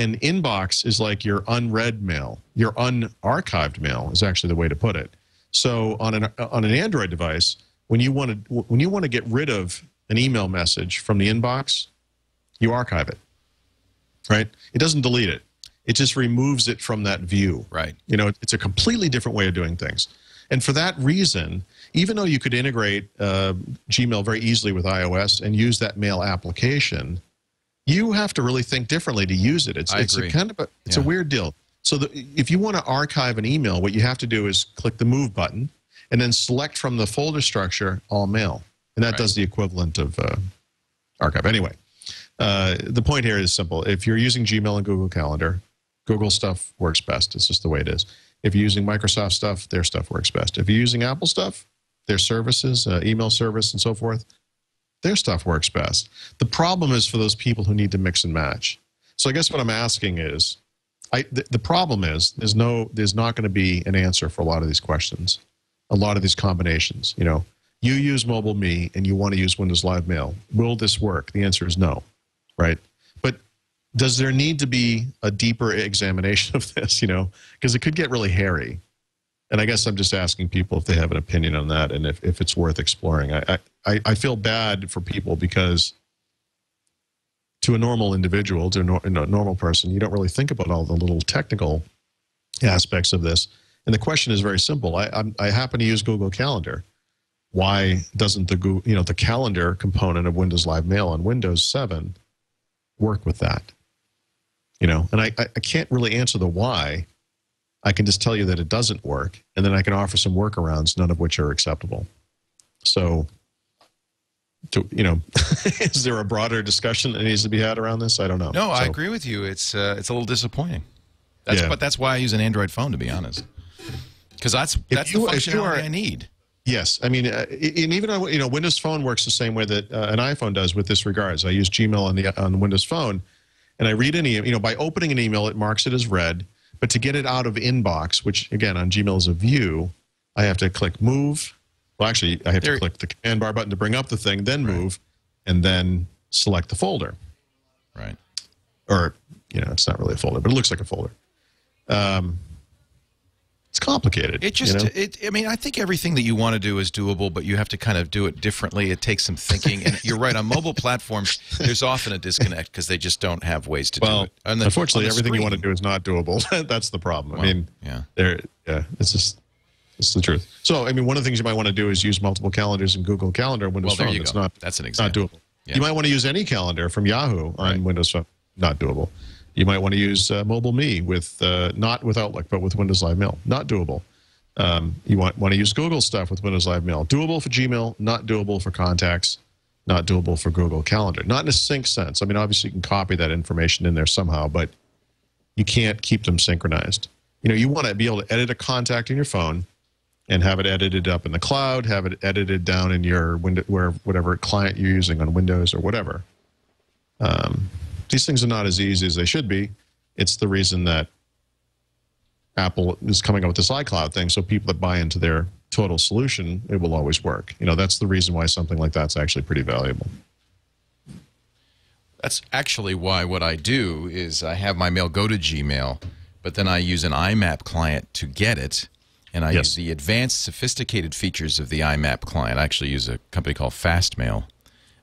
and inbox is like your unread mail. Your unarchived mail is actually the way to put it. So on an on an Android device, when you want to when you want to get rid of an email message from the inbox, you archive it. Right? It doesn't delete it. It just removes it from that view. Right. You know, it's a completely different way of doing things. And for that reason, even though you could integrate uh, Gmail very easily with iOS and use that mail application, you have to really think differently to use it. It's, it's a kind of a, it's yeah. a weird deal. So the, if you want to archive an email, what you have to do is click the Move button and then select from the folder structure all mail, and that right. does the equivalent of uh, archive. Anyway, uh, the point here is simple. If you're using Gmail and Google Calendar, Google stuff works best. It's just the way it is. If you're using Microsoft stuff, their stuff works best. If you're using Apple stuff, their services, uh, email service, and so forth, their stuff works best. The problem is for those people who need to mix and match. So I guess what I'm asking is, I, th the problem is there's no, there's not going to be an answer for a lot of these questions, a lot of these combinations. You know, you use Mobile Me and you want to use Windows Live Mail. Will this work? The answer is no, right? But does there need to be a deeper examination of this? You know, because it could get really hairy. And I guess I'm just asking people if they have an opinion on that and if, if it's worth exploring. I, I, I feel bad for people because to a normal individual, to a, no, a normal person, you don't really think about all the little technical aspects of this. And the question is very simple. I, I'm, I happen to use Google Calendar. Why doesn't the Google, you know, the calendar component of Windows Live Mail on Windows seven work with that? You know, and I, I can't really answer the why. I can just tell you that it doesn't work, and then I can offer some workarounds, none of which are acceptable. So, to, you know, is there a broader discussion that needs to be had around this? I don't know. No, so, I agree with you. It's uh, it's a little disappointing. That's, yeah. But that's why I use an Android phone, to be honest, because that's that's you, the functionality are, I need. Yes, I mean, uh, and even you know, Windows Phone works the same way that uh, an iPhone does with this regards. So I use Gmail on the on Windows Phone, and I read an email. You know, by opening an email, it marks it as read. But to get it out of inbox, which, again, on Gmail is a view, I have to click Move. Well, actually, I have there, to click the command bar button to bring up the thing, then right. Move, and then select the folder. Right. Or, you know, it's not really a folder, but it looks like a folder. Um, it's complicated. It just, you know? it, I mean, I think everything that you want to do is doable, but you have to kind of do it differently. It takes some thinking. And you're right, on mobile platforms, there's often a disconnect because they just don't have ways to well, do it. And the, unfortunately, everything screen, you want to do is not doable. That's the problem. Well, I mean, yeah, there, yeah, it's just, it's the truth. So, I mean, one of the things you might want to do is use multiple calendars in Google Calendar and Windows well, Phone. It's not, That's an example. Not doable. Yeah. You might want to use any calendar from Yahoo on right. Windows Phone. Not doable. You might want to use uh, Mobile Me with, uh, not with Outlook, but with Windows Live Mail. Not doable. Um, you want, want to use Google stuff with Windows Live Mail. Doable for Gmail, not doable for Contacts, not doable for Google Calendar. Not in a sync sense. I mean, obviously you can copy that information in there somehow, but you can't keep them synchronized. You know, you want to be able to edit a contact in your phone and have it edited up in the cloud, have it edited down in your window, where, whatever client you're using on Windows or whatever. Um... These things are not as easy as they should be. It's the reason that Apple is coming up with this iCloud thing, so people that buy into their total solution, it will always work. You know, that's the reason why something like that's actually pretty valuable. That's actually why what I do is I have my mail go to Gmail, but then I use an I MAP client to get it, and I yes. use the advanced, sophisticated features of the I MAP client. I actually use a company called Fastmail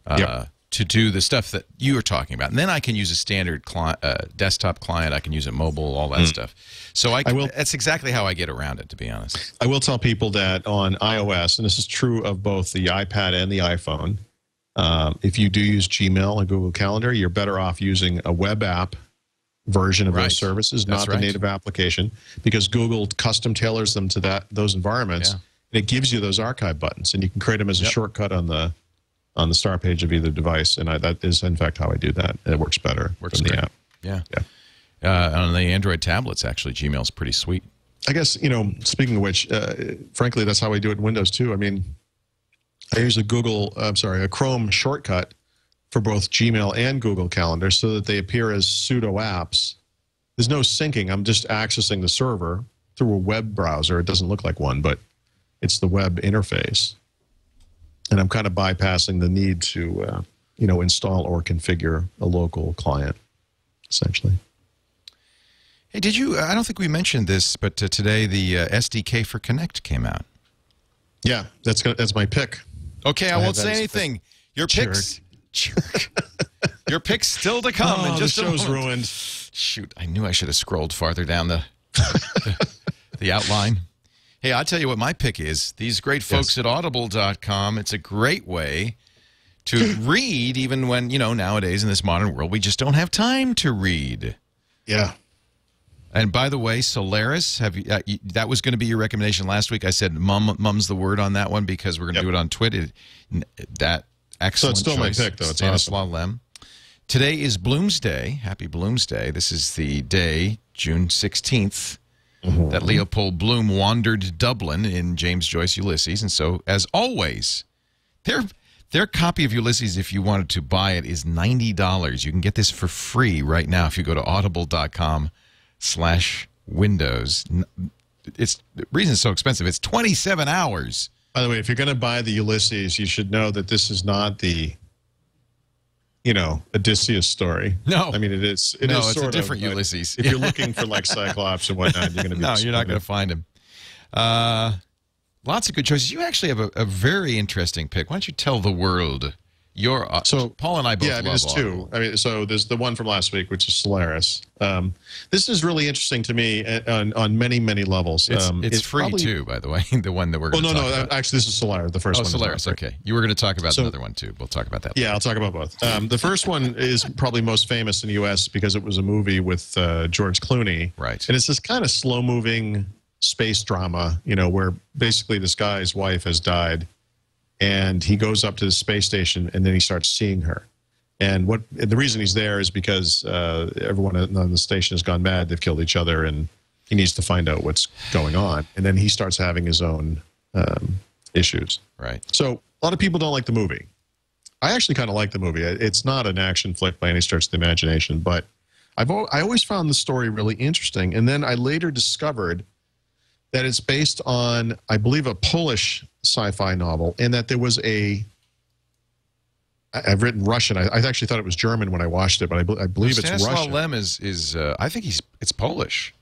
uh, yep. to do the stuff that you were talking about. And then I can use a standard client, uh, desktop client. I can use it mobile, all that mm. stuff. So I, can, I will, that's exactly how I get around it, to be honest. I will tell people that on iOS, and this is true of both the iPad and the iPhone, Um, if you do use Gmail and Google Calendar, you're better off using a web app version of right. those services, That's not right. the native application, because Google custom tailors them to that those environments, yeah. and it gives you those archive buttons, and you can create them as a yep. shortcut on the on the start page of either device. And I, that is, in fact, how I do that. It works better works than great. the app. Yeah, yeah. Uh, on the Android tablets, actually, Gmail's pretty sweet. I guess, you know, speaking of which, uh, frankly, that's how I do it in Windows too. I mean, I use a Google, I'm sorry, a Chrome shortcut for both Gmail and Google Calendar so that they appear as pseudo apps. There's no syncing. I'm just accessing the server through a web browser. It doesn't look like one, but it's the web interface. And I'm kind of bypassing the need to, uh, you know, install or configure a local client, essentially. Hey, did you, I don't think we mentioned this, but uh, today the uh, S D K for Connect came out. Yeah, that's, that's my pick. Okay, I won't say anything. Your picks, your picks still to come. Oh, the show's ruined. Shoot, I knew I should have scrolled farther down the the, the outline. Hey, I'll tell you what my pick is. These great folks yes. at Audible dot com. It's a great way to read, even when you know nowadays in this modern world we just don't have time to read. Yeah. And by the way, Solaris, have you, uh, you, that was going to be your recommendation last week. I said mum, mum's the word on that one because we're going to yep. do it on Twitter. That excellent choice. So it's still choice. my pick, though. It's Stanislaw awesome. Lem. Today is Bloomsday. Happy Bloomsday. This is the day, June sixteenth, mm-hmm. that Leopold Bloom wandered Dublin in James Joyce Ulysses. And so, as always, their, their copy of Ulysses, if you wanted to buy it, is ninety dollars. You can get this for free right now if you go to audible dot com. Slash Windows. It's the reason it's so expensive. It's twenty-seven hours. By the way, if you're going to buy the Ulysses, you should know that this is not the, you know, Odysseus story. No, I mean it is. It no, is it's sort a different of, Ulysses. If you're looking for like Cyclops and whatnot, you're going to be no, you're not going to find him. Uh, lots of good choices. You actually have a, a very interesting pick. Why don't you tell the world your so Paul and I both yeah love there's two. I mean, so there's the one from last week, which is Solaris. Um, this is really interesting to me on on many many levels. It's, um, it's, it's free probably, too, by the way. The one that we're going well, to no, talk no, about. Actually, this is Solaris. The first oh, one. Oh, Solaris. Okay, you were going to talk about so, another one too. We'll talk about that. Later. Yeah, I'll talk about both. Um, the first one is probably most famous in the U S because it was a movie with uh, George Clooney. Right. And it's this kind of slow moving space drama, you know, where basically this guy's wife has died. And he goes up to the space station, and then he starts seeing her. And what and the reason he's there is because uh, everyone on the station has gone mad. They've killed each other, and he needs to find out what's going on. And then he starts having his own um, issues. Right. So a lot of people don't like the movie. I actually kind of like the movie. It's not an action flick by any stretch of the imagination, but I've al I always found the story really interesting. And then I later discovered that it's based on, I believe, a Polish sci-fi novel, and that there was a, I've written Russian, I, I actually thought it was German when I watched it, but I, I believe it's Russian. Stanislaw Lem is, is uh, I think he's it's Polish.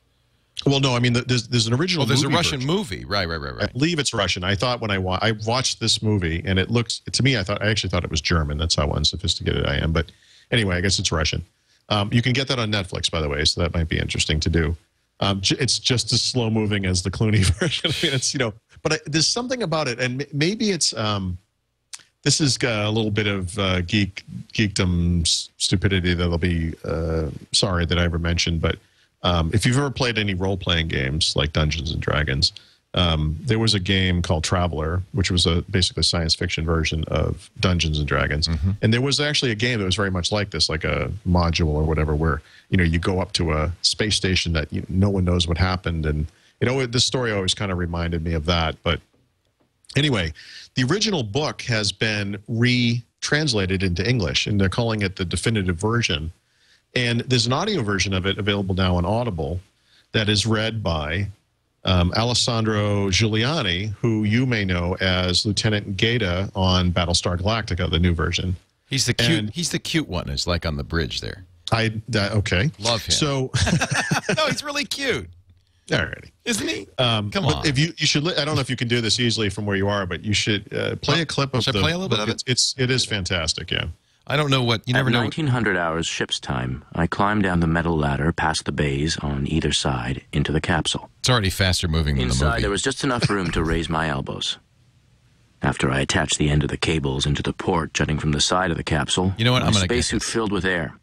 Well, no, I mean, there's, there's an original oh, there's movie a Russian version. movie, right, right, right, right. I believe it's Russian. I thought when I, wa I watched this movie, and it looks, to me, I thought I actually thought it was German. That's how unsophisticated I am, but anyway, I guess it's Russian. Um, you can get that on Netflix, by the way, so that might be interesting to do. Um, it's just as slow moving as the Clooney version. I mean, it's, you know, but I, there's something about it, and maybe it's um, this is a little bit of uh, geek geekdom stupidity that'll be uh, sorry that I ever mentioned. But um, if you've ever played any role playing games like Dungeons and Dragons, um, there was a game called Traveler, which was a basically science fiction version of Dungeons and Dragons, mm-hmm. and there was actually a game that was very much like this, like a module or whatever, where you know you go up to a space station that you, no one knows what happened and. You know, this story always kind of reminded me of that. But anyway, the original book has been re-translated into English, and they're calling it the definitive version. And there's an audio version of it available now on Audible. that is read by um, Alessandro Giuliani, who you may know as Lieutenant Gaeta on Battlestar Galactica, the new version. He's the cute. And he's the cute one. It's like on the bridge there. I that, okay. Love him. So no, he's really cute. Alrighty, isn't he? Um, Come on. But if you you should, I don't know if you can do this easily from where you are, but you should uh, play a clip of. Should the, I play a little bit of it? It's it is fantastic. Yeah. I don't know what you never know. At nineteen hundred hours ship's time, I climbed down the metal ladder past the bays on either side into the capsule. It's already faster moving than the movie. Inside, there was just enough room to raise my elbows. After I attached the end of the cables into the port jutting from the side of the capsule, you know what? I'm gonna spacesuit filled with air.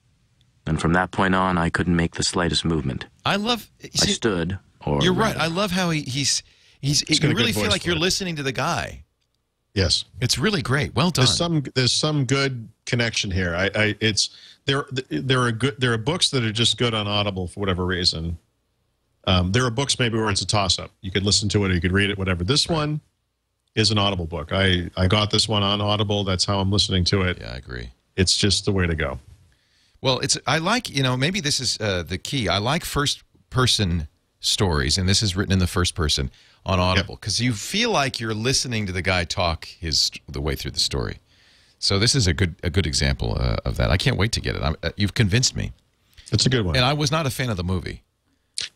And from that point on, I couldn't make the slightest movement. I love. See, I stood. Or you're right. I love how he, he's. He's. he's you really feel like you're it. listening to the guy. Yes, it's really great. Well done. There's some. There's some good connection here. I. I it's there. There are good. There are books that are just good on Audible for whatever reason. Um, there are books maybe where it's a toss-up. You could listen to it or you could read it. Whatever. This right. one is an Audible book. I. I got this one on Audible. That's how I'm listening to it. Yeah, I agree. It's just the way to go. Well, it's. I like. You know, maybe this is uh, the key. I like first-person stories, and this is written in the first person on Audible, because yep. you feel like you're listening to the guy talk his the way through the story. So this is a good a good example uh, of that. I can't wait to get it. I'm, uh, you've convinced me. It's a good one. And I was not a fan of the movie.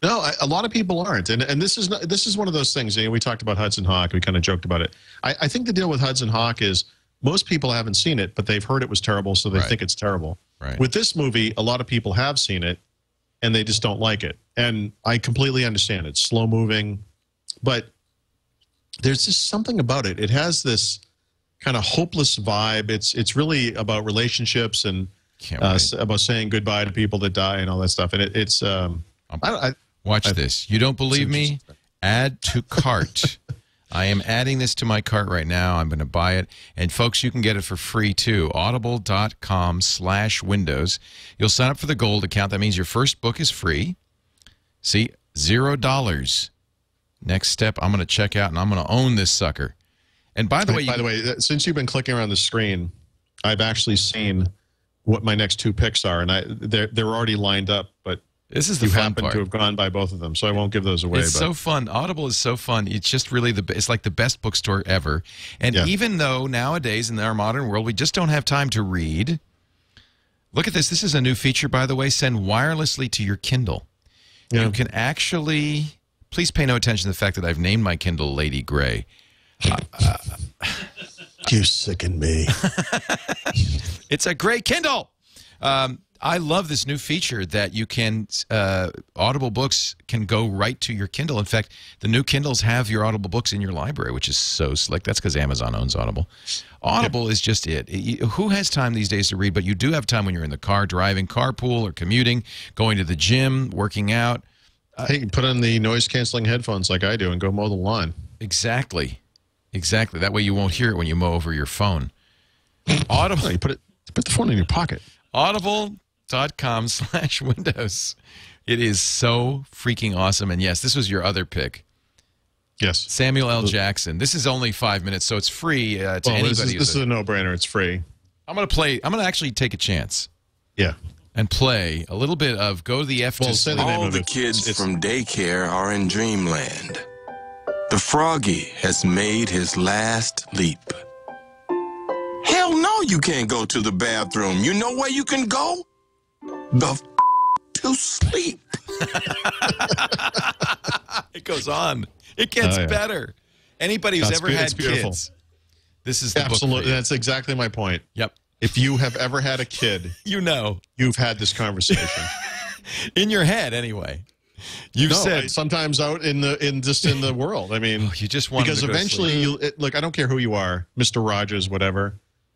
No, I, a lot of people aren't, and and this is not, this is one of those things. You know, we talked about Hudson Hawk. We kind of joked about it. I, I think the deal with Hudson Hawk is most people haven't seen it, but they've heard it was terrible, so they right. think it's terrible. Right. With this movie, a lot of people have seen it, and they just don't like it. And I completely understand it. It's slow moving, but there's just something about it. It has this kind of hopeless vibe. It's it's really about relationships and uh, about saying goodbye to people that die and all that stuff. And it, it's um, I, I, watch I, this. You don't believe me? Add to cart. I am adding this to my cart right now. I'm going to buy it. And folks, you can get it for free too. audible dot com slash windows. You'll sign up for the gold account. That means your first book is free. See, zero dollars. Next step, I'm going to check out, and I'm going to own this sucker. And by the way, by the way, since you've been clicking around the screen, I've actually seen what my next two picks are, and I they're they're already lined up. But this is the fun part. You happen to have gone by both of them, so I won't give those away. It's so fun. Audible is so fun. It's just really the it's like the best bookstore ever. And yeah. even though nowadays in our modern world we just don't have time to read, look at this. This is a new feature, by the way. Send wirelessly to your Kindle. Yeah. You can actually, please pay no attention to the fact that I've named my Kindle Lady Gray. Uh, uh, you sicken me. It's a gray Kindle. Um, I love this new feature that you can, uh, Audible books can go right to your Kindle. In fact, the new Kindles have your Audible books in your library, which is so slick. That's because Amazon owns Audible. Audible yep. is just it. it. Who has time these days to read? But you do have time when you're in the car, driving, carpool, or commuting, going to the gym, working out. Hey, put on the noise-canceling headphones like I do and go mow the lawn. Exactly. Exactly. That way you won't hear it when you mow over your phone. Audible. No, you put, it, put the phone in your pocket. Audible. Dot com slash windows. It is so freaking awesome. And yes, this was your other pick. Yes. Samuel L. Jackson. This is only five minutes, so it's free uh, to well, anybody. This is, this is a no-brainer. It's free. I'm going to play. I'm going to actually take a chance. Yeah. And play a little bit of Go to the F. Well, say the name of it. All the kids it's, from daycare are in dreamland. The froggy has made his last leap. Hell no, you can't go to the bathroom. You know where you can go? The f to sleep. It goes on. It gets oh, yeah. better. Anybody who's That's ever had kids, this is the absolutely. Book That's exactly my point. Yep. If you have ever had a kid, you know you've had this conversation in your head. Anyway, you've no, said I, sometimes out in the in just in the world. I mean, oh, you just want because to eventually you it, look. I don't care who you are, Mister Rogers, whatever.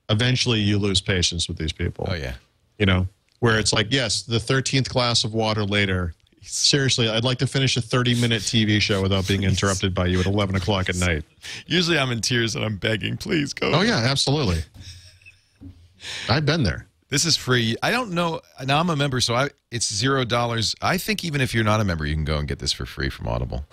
Eventually, you lose patience with these people. Oh yeah. You know. Where it's like, yes, the thirteenth glass of water later. Seriously, I'd like to finish a thirty-minute T V show without being interrupted by you at eleven o'clock at night. Usually I'm in tears and I'm begging, please go. Oh, yeah, absolutely. I've been there. This is free. I don't know. Now, I'm a member, so I, it's zero dollars. I think even if you're not a member, you can go and get this for free from Audible.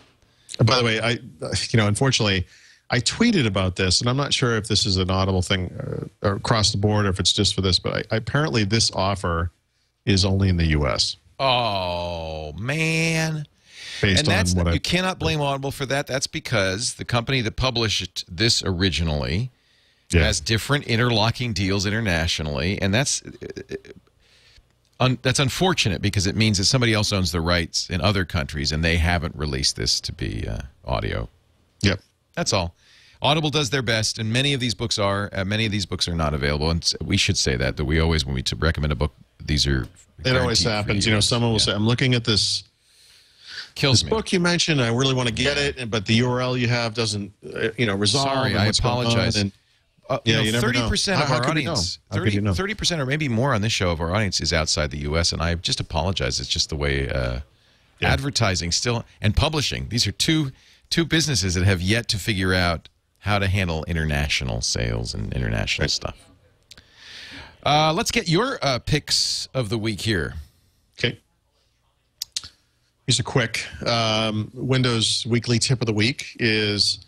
By the way, I, you know, unfortunately, I tweeted about this, and I'm not sure if this is an Audible thing or, or across the board or if it's just for this, but I, I, apparently this offer... is only in the U S. Oh, man. based and that's, on what I... You I've, cannot blame Audible for that. That's because the company that published this originally yeah. has different interlocking deals internationally, and that's... Un that's unfortunate because it means that somebody else owns the rights in other countries and they haven't released this to be uh, audio. Yep. That's all. Audible does their best, and many of these books are uh, many of these books are not available. And we should say that that we always, when we recommend a book, these are. It always happens. You know, someone will yeah. say, "I'm looking at this." Kills this me. book you mentioned. I really want to get yeah. it, but the U R L you have doesn't, uh, you know, resolve. Sorry, I apologize. And, Uh, yeah, you know, thirty percent of our audience, thirty percent or maybe more on this show of our audience is outside the U S, and I just apologize. It's just the way uh, yeah. advertising still and publishing. These are two two businesses that have yet to figure out how to handle international sales and international right. stuff. Uh, let's get your uh, picks of the week here. Okay. Here's a quick um, Windows weekly tip of the week is...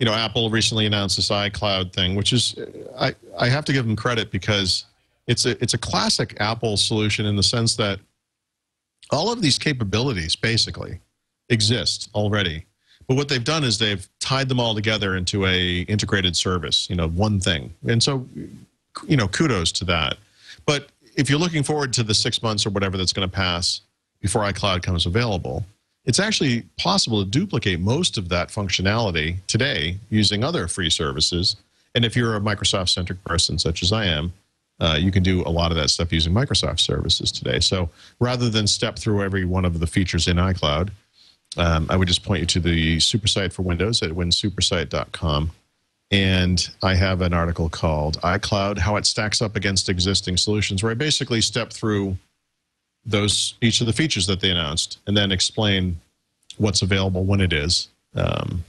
You know, Apple recently announced this iCloud thing, which is, I, I have to give them credit because it's a, it's a classic Apple solution in the sense that all of these capabilities basically exist already. But what they've done is they've tied them all together into a integrated service, you know, one thing. And so, you know, kudos to that. But if you're looking forward to the six months or whatever that's going to pass before iCloud comes available, it's actually possible to duplicate most of that functionality today using other free services. And if you're a Microsoft-centric person, such as I am, uh, you can do a lot of that stuff using Microsoft services today. So rather than step through every one of the features in iCloud, um, I would just point you to the SuperSite for Windows at win supersite dot com. And I have an article called iCloud, How It Stacks Up Against Existing Solutions, where I basically step through those each of the features that they announced, and then explain what's available when it is. Um,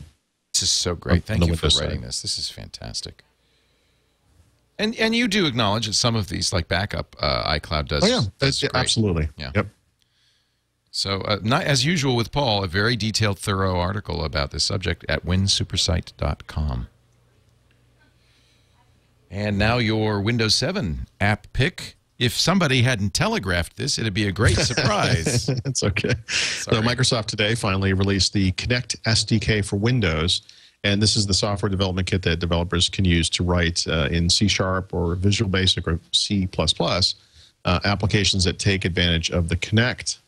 this is so great. Thank you for writing this. This is fantastic. And and you do acknowledge that some of these, like backup, uh, iCloud does. Oh yeah, that's absolutely. Yeah. Yep. So, uh, not as usual with Paul, a very detailed, thorough article about this subject at win supersite dot com. And now your Windows seven app pick. If somebody hadn't telegraphed this, it'd be a great surprise. It's okay. Sorry. So Microsoft today finally released the Connect S D K for Windows, and this is the software development kit that developers can use to write uh, in C sharp or Visual Basic or C plus plus uh, applications that take advantage of the Connect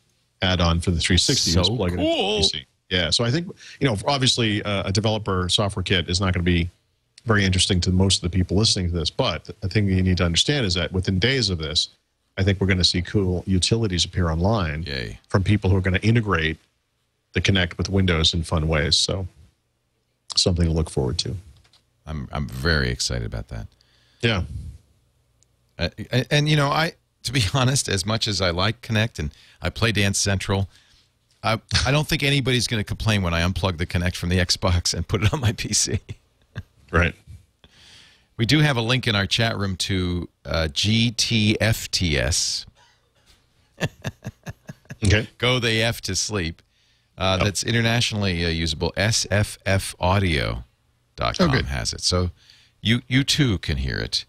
add-on for the three sixty. So plug cool. It P C. Yeah, so I think, you know, obviously uh, a developer software kit is not going to be very interesting to most of the people listening to this, but the thing you need to understand is that within days of this, I think we're going to see cool utilities appear online Yay. From people who are going to integrate the Connect with Windows in fun ways. So something to look forward to. I'm, I'm very excited about that. Yeah. Uh, and, and, you know, I to be honest, as much as I like Connect and I play Dance Central, I, I don't think anybody's going to complain when I unplug the Connect from the Xbox and put it on my P C. Right. We do have a link in our chat room to uh, G T F T S. Okay. Go they F to sleep. Uh, oh. That's internationally uh, usable. S F F audio dot com oh, has it. So you you too can hear it.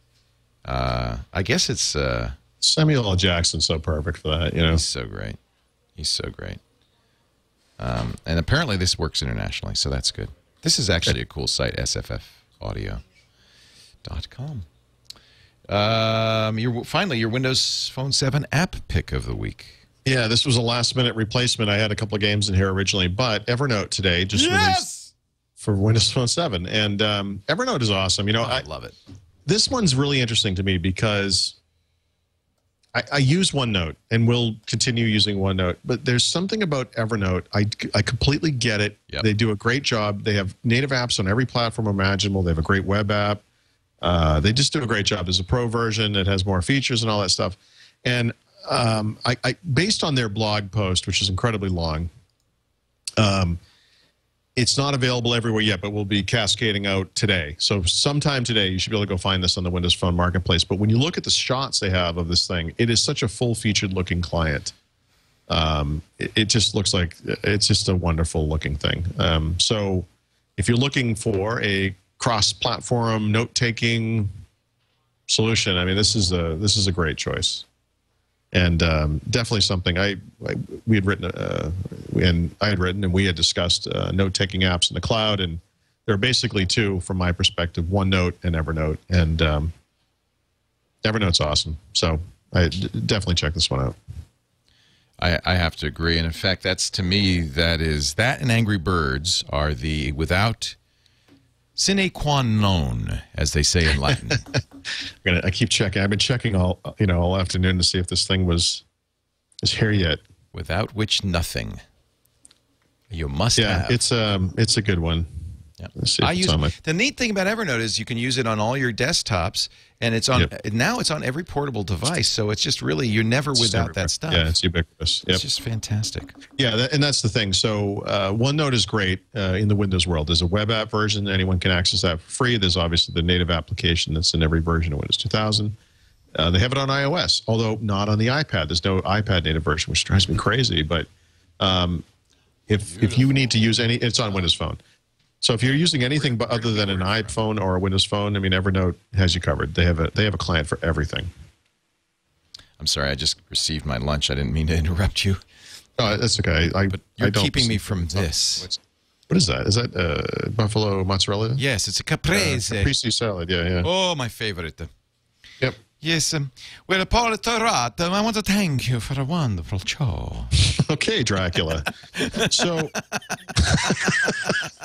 Uh, I guess it's... Uh, Samuel L. Jackson's so perfect for that, you know. He's so great. He's so great. Um, and apparently this works internationally, so that's good. This is actually a cool site, S F F audio dot com. Um, your, finally, your Windows Phone seven app pick of the week. Yeah, this was a last-minute replacement. I had a couple of games in here originally, but Evernote today just yes! released for Windows Phone seven. And um, Evernote is awesome. You know, oh, I, I love it. This one's really interesting to me because I, I use OneNote and will continue using OneNote, but there's something about Evernote. I, I completely get it. Yep. They do a great job. They have native apps on every platform imaginable. They have a great web app. Uh, they just do a great job. There's a pro version that has more features and all that stuff. And um, I, I, based on their blog post, which is incredibly long, um, it's not available everywhere yet, but we'll be cascading out today. So sometime today, you should be able to go find this on the Windows Phone Marketplace. But when you look at the shots they have of this thing, it is such a full-featured looking client. Um, it, it just looks like it's just a wonderful looking thing. Um, so if you're looking for a cross-platform note-taking solution, I mean, this is a, this is a great choice. And um, definitely something I, I we had written, uh, and I had written, and we had discussed uh, note-taking apps in the cloud. And there are basically two, from my perspective: OneNote and Evernote. And um, Evernote's awesome, so I d definitely check this one out. I, I have to agree, and in fact, that's to me that is that and Angry Birds are the without sine qua non, as they say in Latin. I'm gonna, I keep checking. I've been checking all you know all afternoon to see if this thing was is here yet. Without which nothing. You must yeah, have. Yeah, it's um, it's a good one. Yeah. Let's see if I use my... The neat thing about Evernote is you can use it on all your desktops, and it's on yep. now it's on every portable device. So it's just really you're never it's without that stuff. Yeah, it's ubiquitous. Yep. It's just fantastic. Yeah, that, and that's the thing. So uh, OneNote is great uh, in the Windows world. There's a web app version. Anyone can access that for free. There's obviously the native application that's in every version of Windows two thousand. Uh, they have it on iOS, although not on the iPad. There's no iPad native version, which drives me crazy. But um, if Beautiful. if you need to use any, it's on Windows Phone. So if you're using anything but other than an iPhone or a Windows Phone, I mean, Evernote has you covered. They have a they have a client for everything. I'm sorry, I just received my lunch. I didn't mean to interrupt you. No, that's okay. I, but you're I don't keeping me from this. What is that? Is that uh, buffalo mozzarella? Yes, it's a caprese. Uh, caprese salad. Yeah, yeah. Oh, my favorite. Yep. Yes. Um, well, Paul Thurrott, um, I want to thank you for a wonderful show. Okay, Dracula. So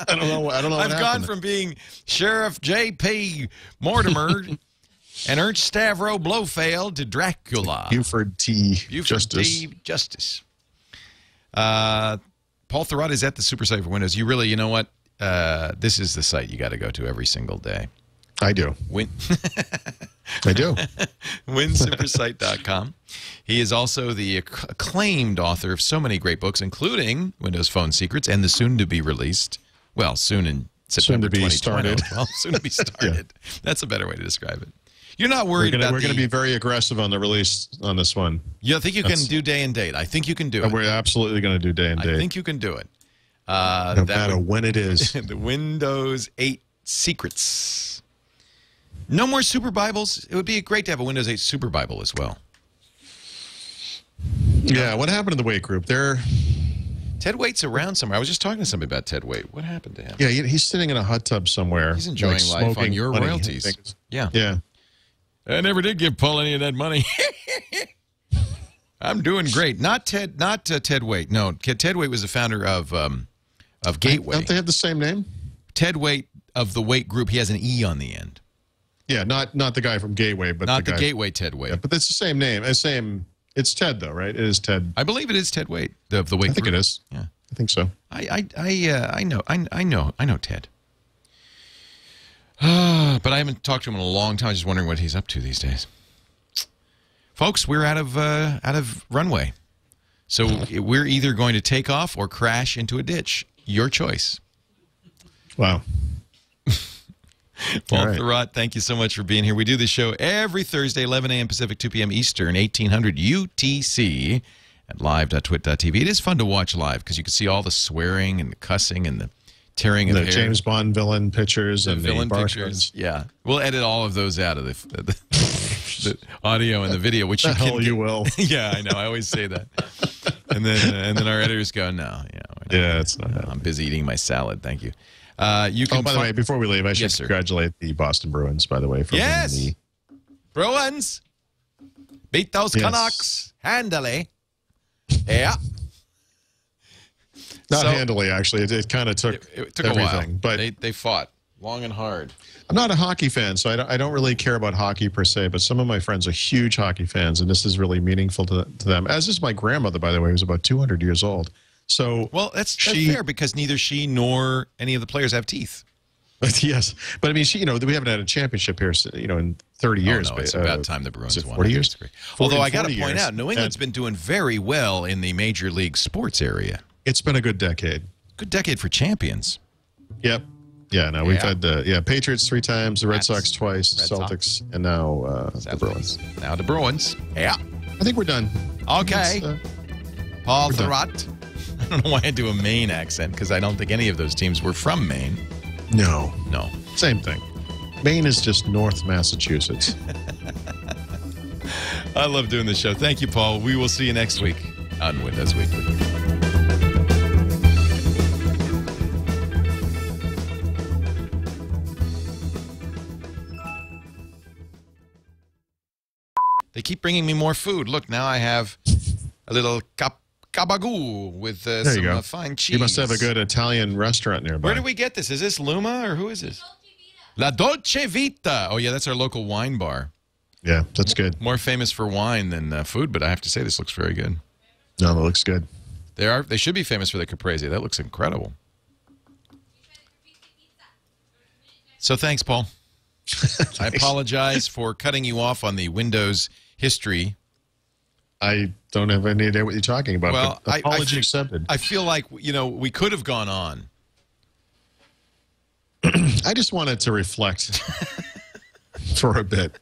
I don't know. I don't know. I've what gone from being Sheriff J P Mortimer and Ernst Stavro Blofeld to Dracula. Buford T. Buford Justice. T. Justice. Uh, Paul Thurrott is at the Super Site for Windows. You really, you know what? Uh, this is the site you got to go to every single day. I do. Win I do. Win Super Site dot com. He is also the acc acclaimed author of so many great books, including Windows Phone Secrets and the soon-to-be-released, well, soon in September soon to be started. Well, soon to be started. Yeah. That's a better way to describe it. You're not worried we're gonna, about We're going to be very aggressive on the release on this one. Yeah, I think you That's, can do day and date. I think you can do it. We're absolutely going to do day and date. I think you can do it. Uh, no that matter would, when it is. The Windows eight Secrets. No more Super Bibles. It would be great to have a Windows eight Super Bible as well. Yeah, what happened to the Waite group? They're... Ted Waite's around somewhere. I was just talking to somebody about Ted Waite. What happened to him? Yeah, he's sitting in a hot tub somewhere. He's enjoying like life smoking on your money, royalties. Yeah. Yeah. I never did give Paul any of that money. I'm doing great. Not Ted Not uh, Ted Waite. No, Ted Waite was the founder of, um, of Gateway. Don't they have the same name? Ted Waite of the Waite group. He has an E on the end. Yeah, not not the guy from Gateway, but not the, the Gateway Ted Waite. Yeah, but that's the same name. It's same. It's Ted though, right? It is Ted. I believe it is Ted Waite of the Waite. I think group. It is. Yeah, I think so. I I I, uh, I know I I know I know Ted. Uh, but I haven't talked to him in a long time. I'm just wondering what he's up to these days. Folks, we're out of uh, out of runway, so we're either going to take off or crash into a ditch. Your choice. Wow. Paul right. Thurrott, thank you so much for being here. We do this show every Thursday, eleven A M Pacific, two P M Eastern, eighteen hundred U T C at live dot twit dot T V. It is fun to watch live because you can see all the swearing and the cussing and the tearing and of the hair. James Bond villain pictures and, and the villain pictures. Cards. Yeah, we'll edit all of those out of the, the, the audio and the video, which the you hell can you will. Yeah, I know. I always say that, and then uh, and then our editors go, no, you know, yeah, it's not. You know, I'm busy eating my salad. Thank you. Uh, you can oh, by the way, before we leave, I should yes, congratulate the Boston Bruins, by the way. For yes! The Bruins! Beat those yes. Canucks handily. Yeah. Not so, handily, actually. It, it kind of took, it, it took everything. A while. But they, they fought long and hard. I'm not a hockey fan, so I don't, I don't really care about hockey per se, but some of my friends are huge hockey fans, and this is really meaningful to, to them, as is my grandmother, by the way, who's about two hundred years old. So well, that's, that's she, fair because neither she nor any of the players have teeth. But yes, but I mean, she, you know, we haven't had a championship here, you know, in thirty years. Oh, no, it's but, about uh, time the Bruins won. Forty years. Although I got to point out, New England's been doing very well in the major league sports area. It's been a good decade. Good decade for champions. Yep. Yeah. No, yeah. We've had the uh, yeah Patriots three times, the Red Rats, Sox twice, Red Celtics, Sox. and now uh, the Bruins. Now the Bruins. Yeah. I think we're done. Okay. Uh, Paul Thurrott. I don't know why I do a Maine accent, because I don't think any of those teams were from Maine. No. No. Same thing. Maine is just North Massachusetts. I love doing this show. Thank you, Paul. We will see you next week on Windows Weekly. They keep bringing me more food. Look, now I have a little cap cabagou with uh, some uh, fine cheese. You must have a good Italian restaurant nearby. Where do we get this? Is this Luma or who is this? La Dolce Vita. Oh, yeah, that's our local wine bar. Yeah, that's good. More famous for wine than uh, food, but I have to say this looks very good. No, it looks good. They are. They should be famous for the caprese. That looks incredible. So thanks, Paul. Thanks. I apologize for cutting you off on the Windows history. I don't have any idea what you're talking about. Well, but apology I, I accepted. I feel like, you know, we could have gone on. I just wanted to reflect for a bit.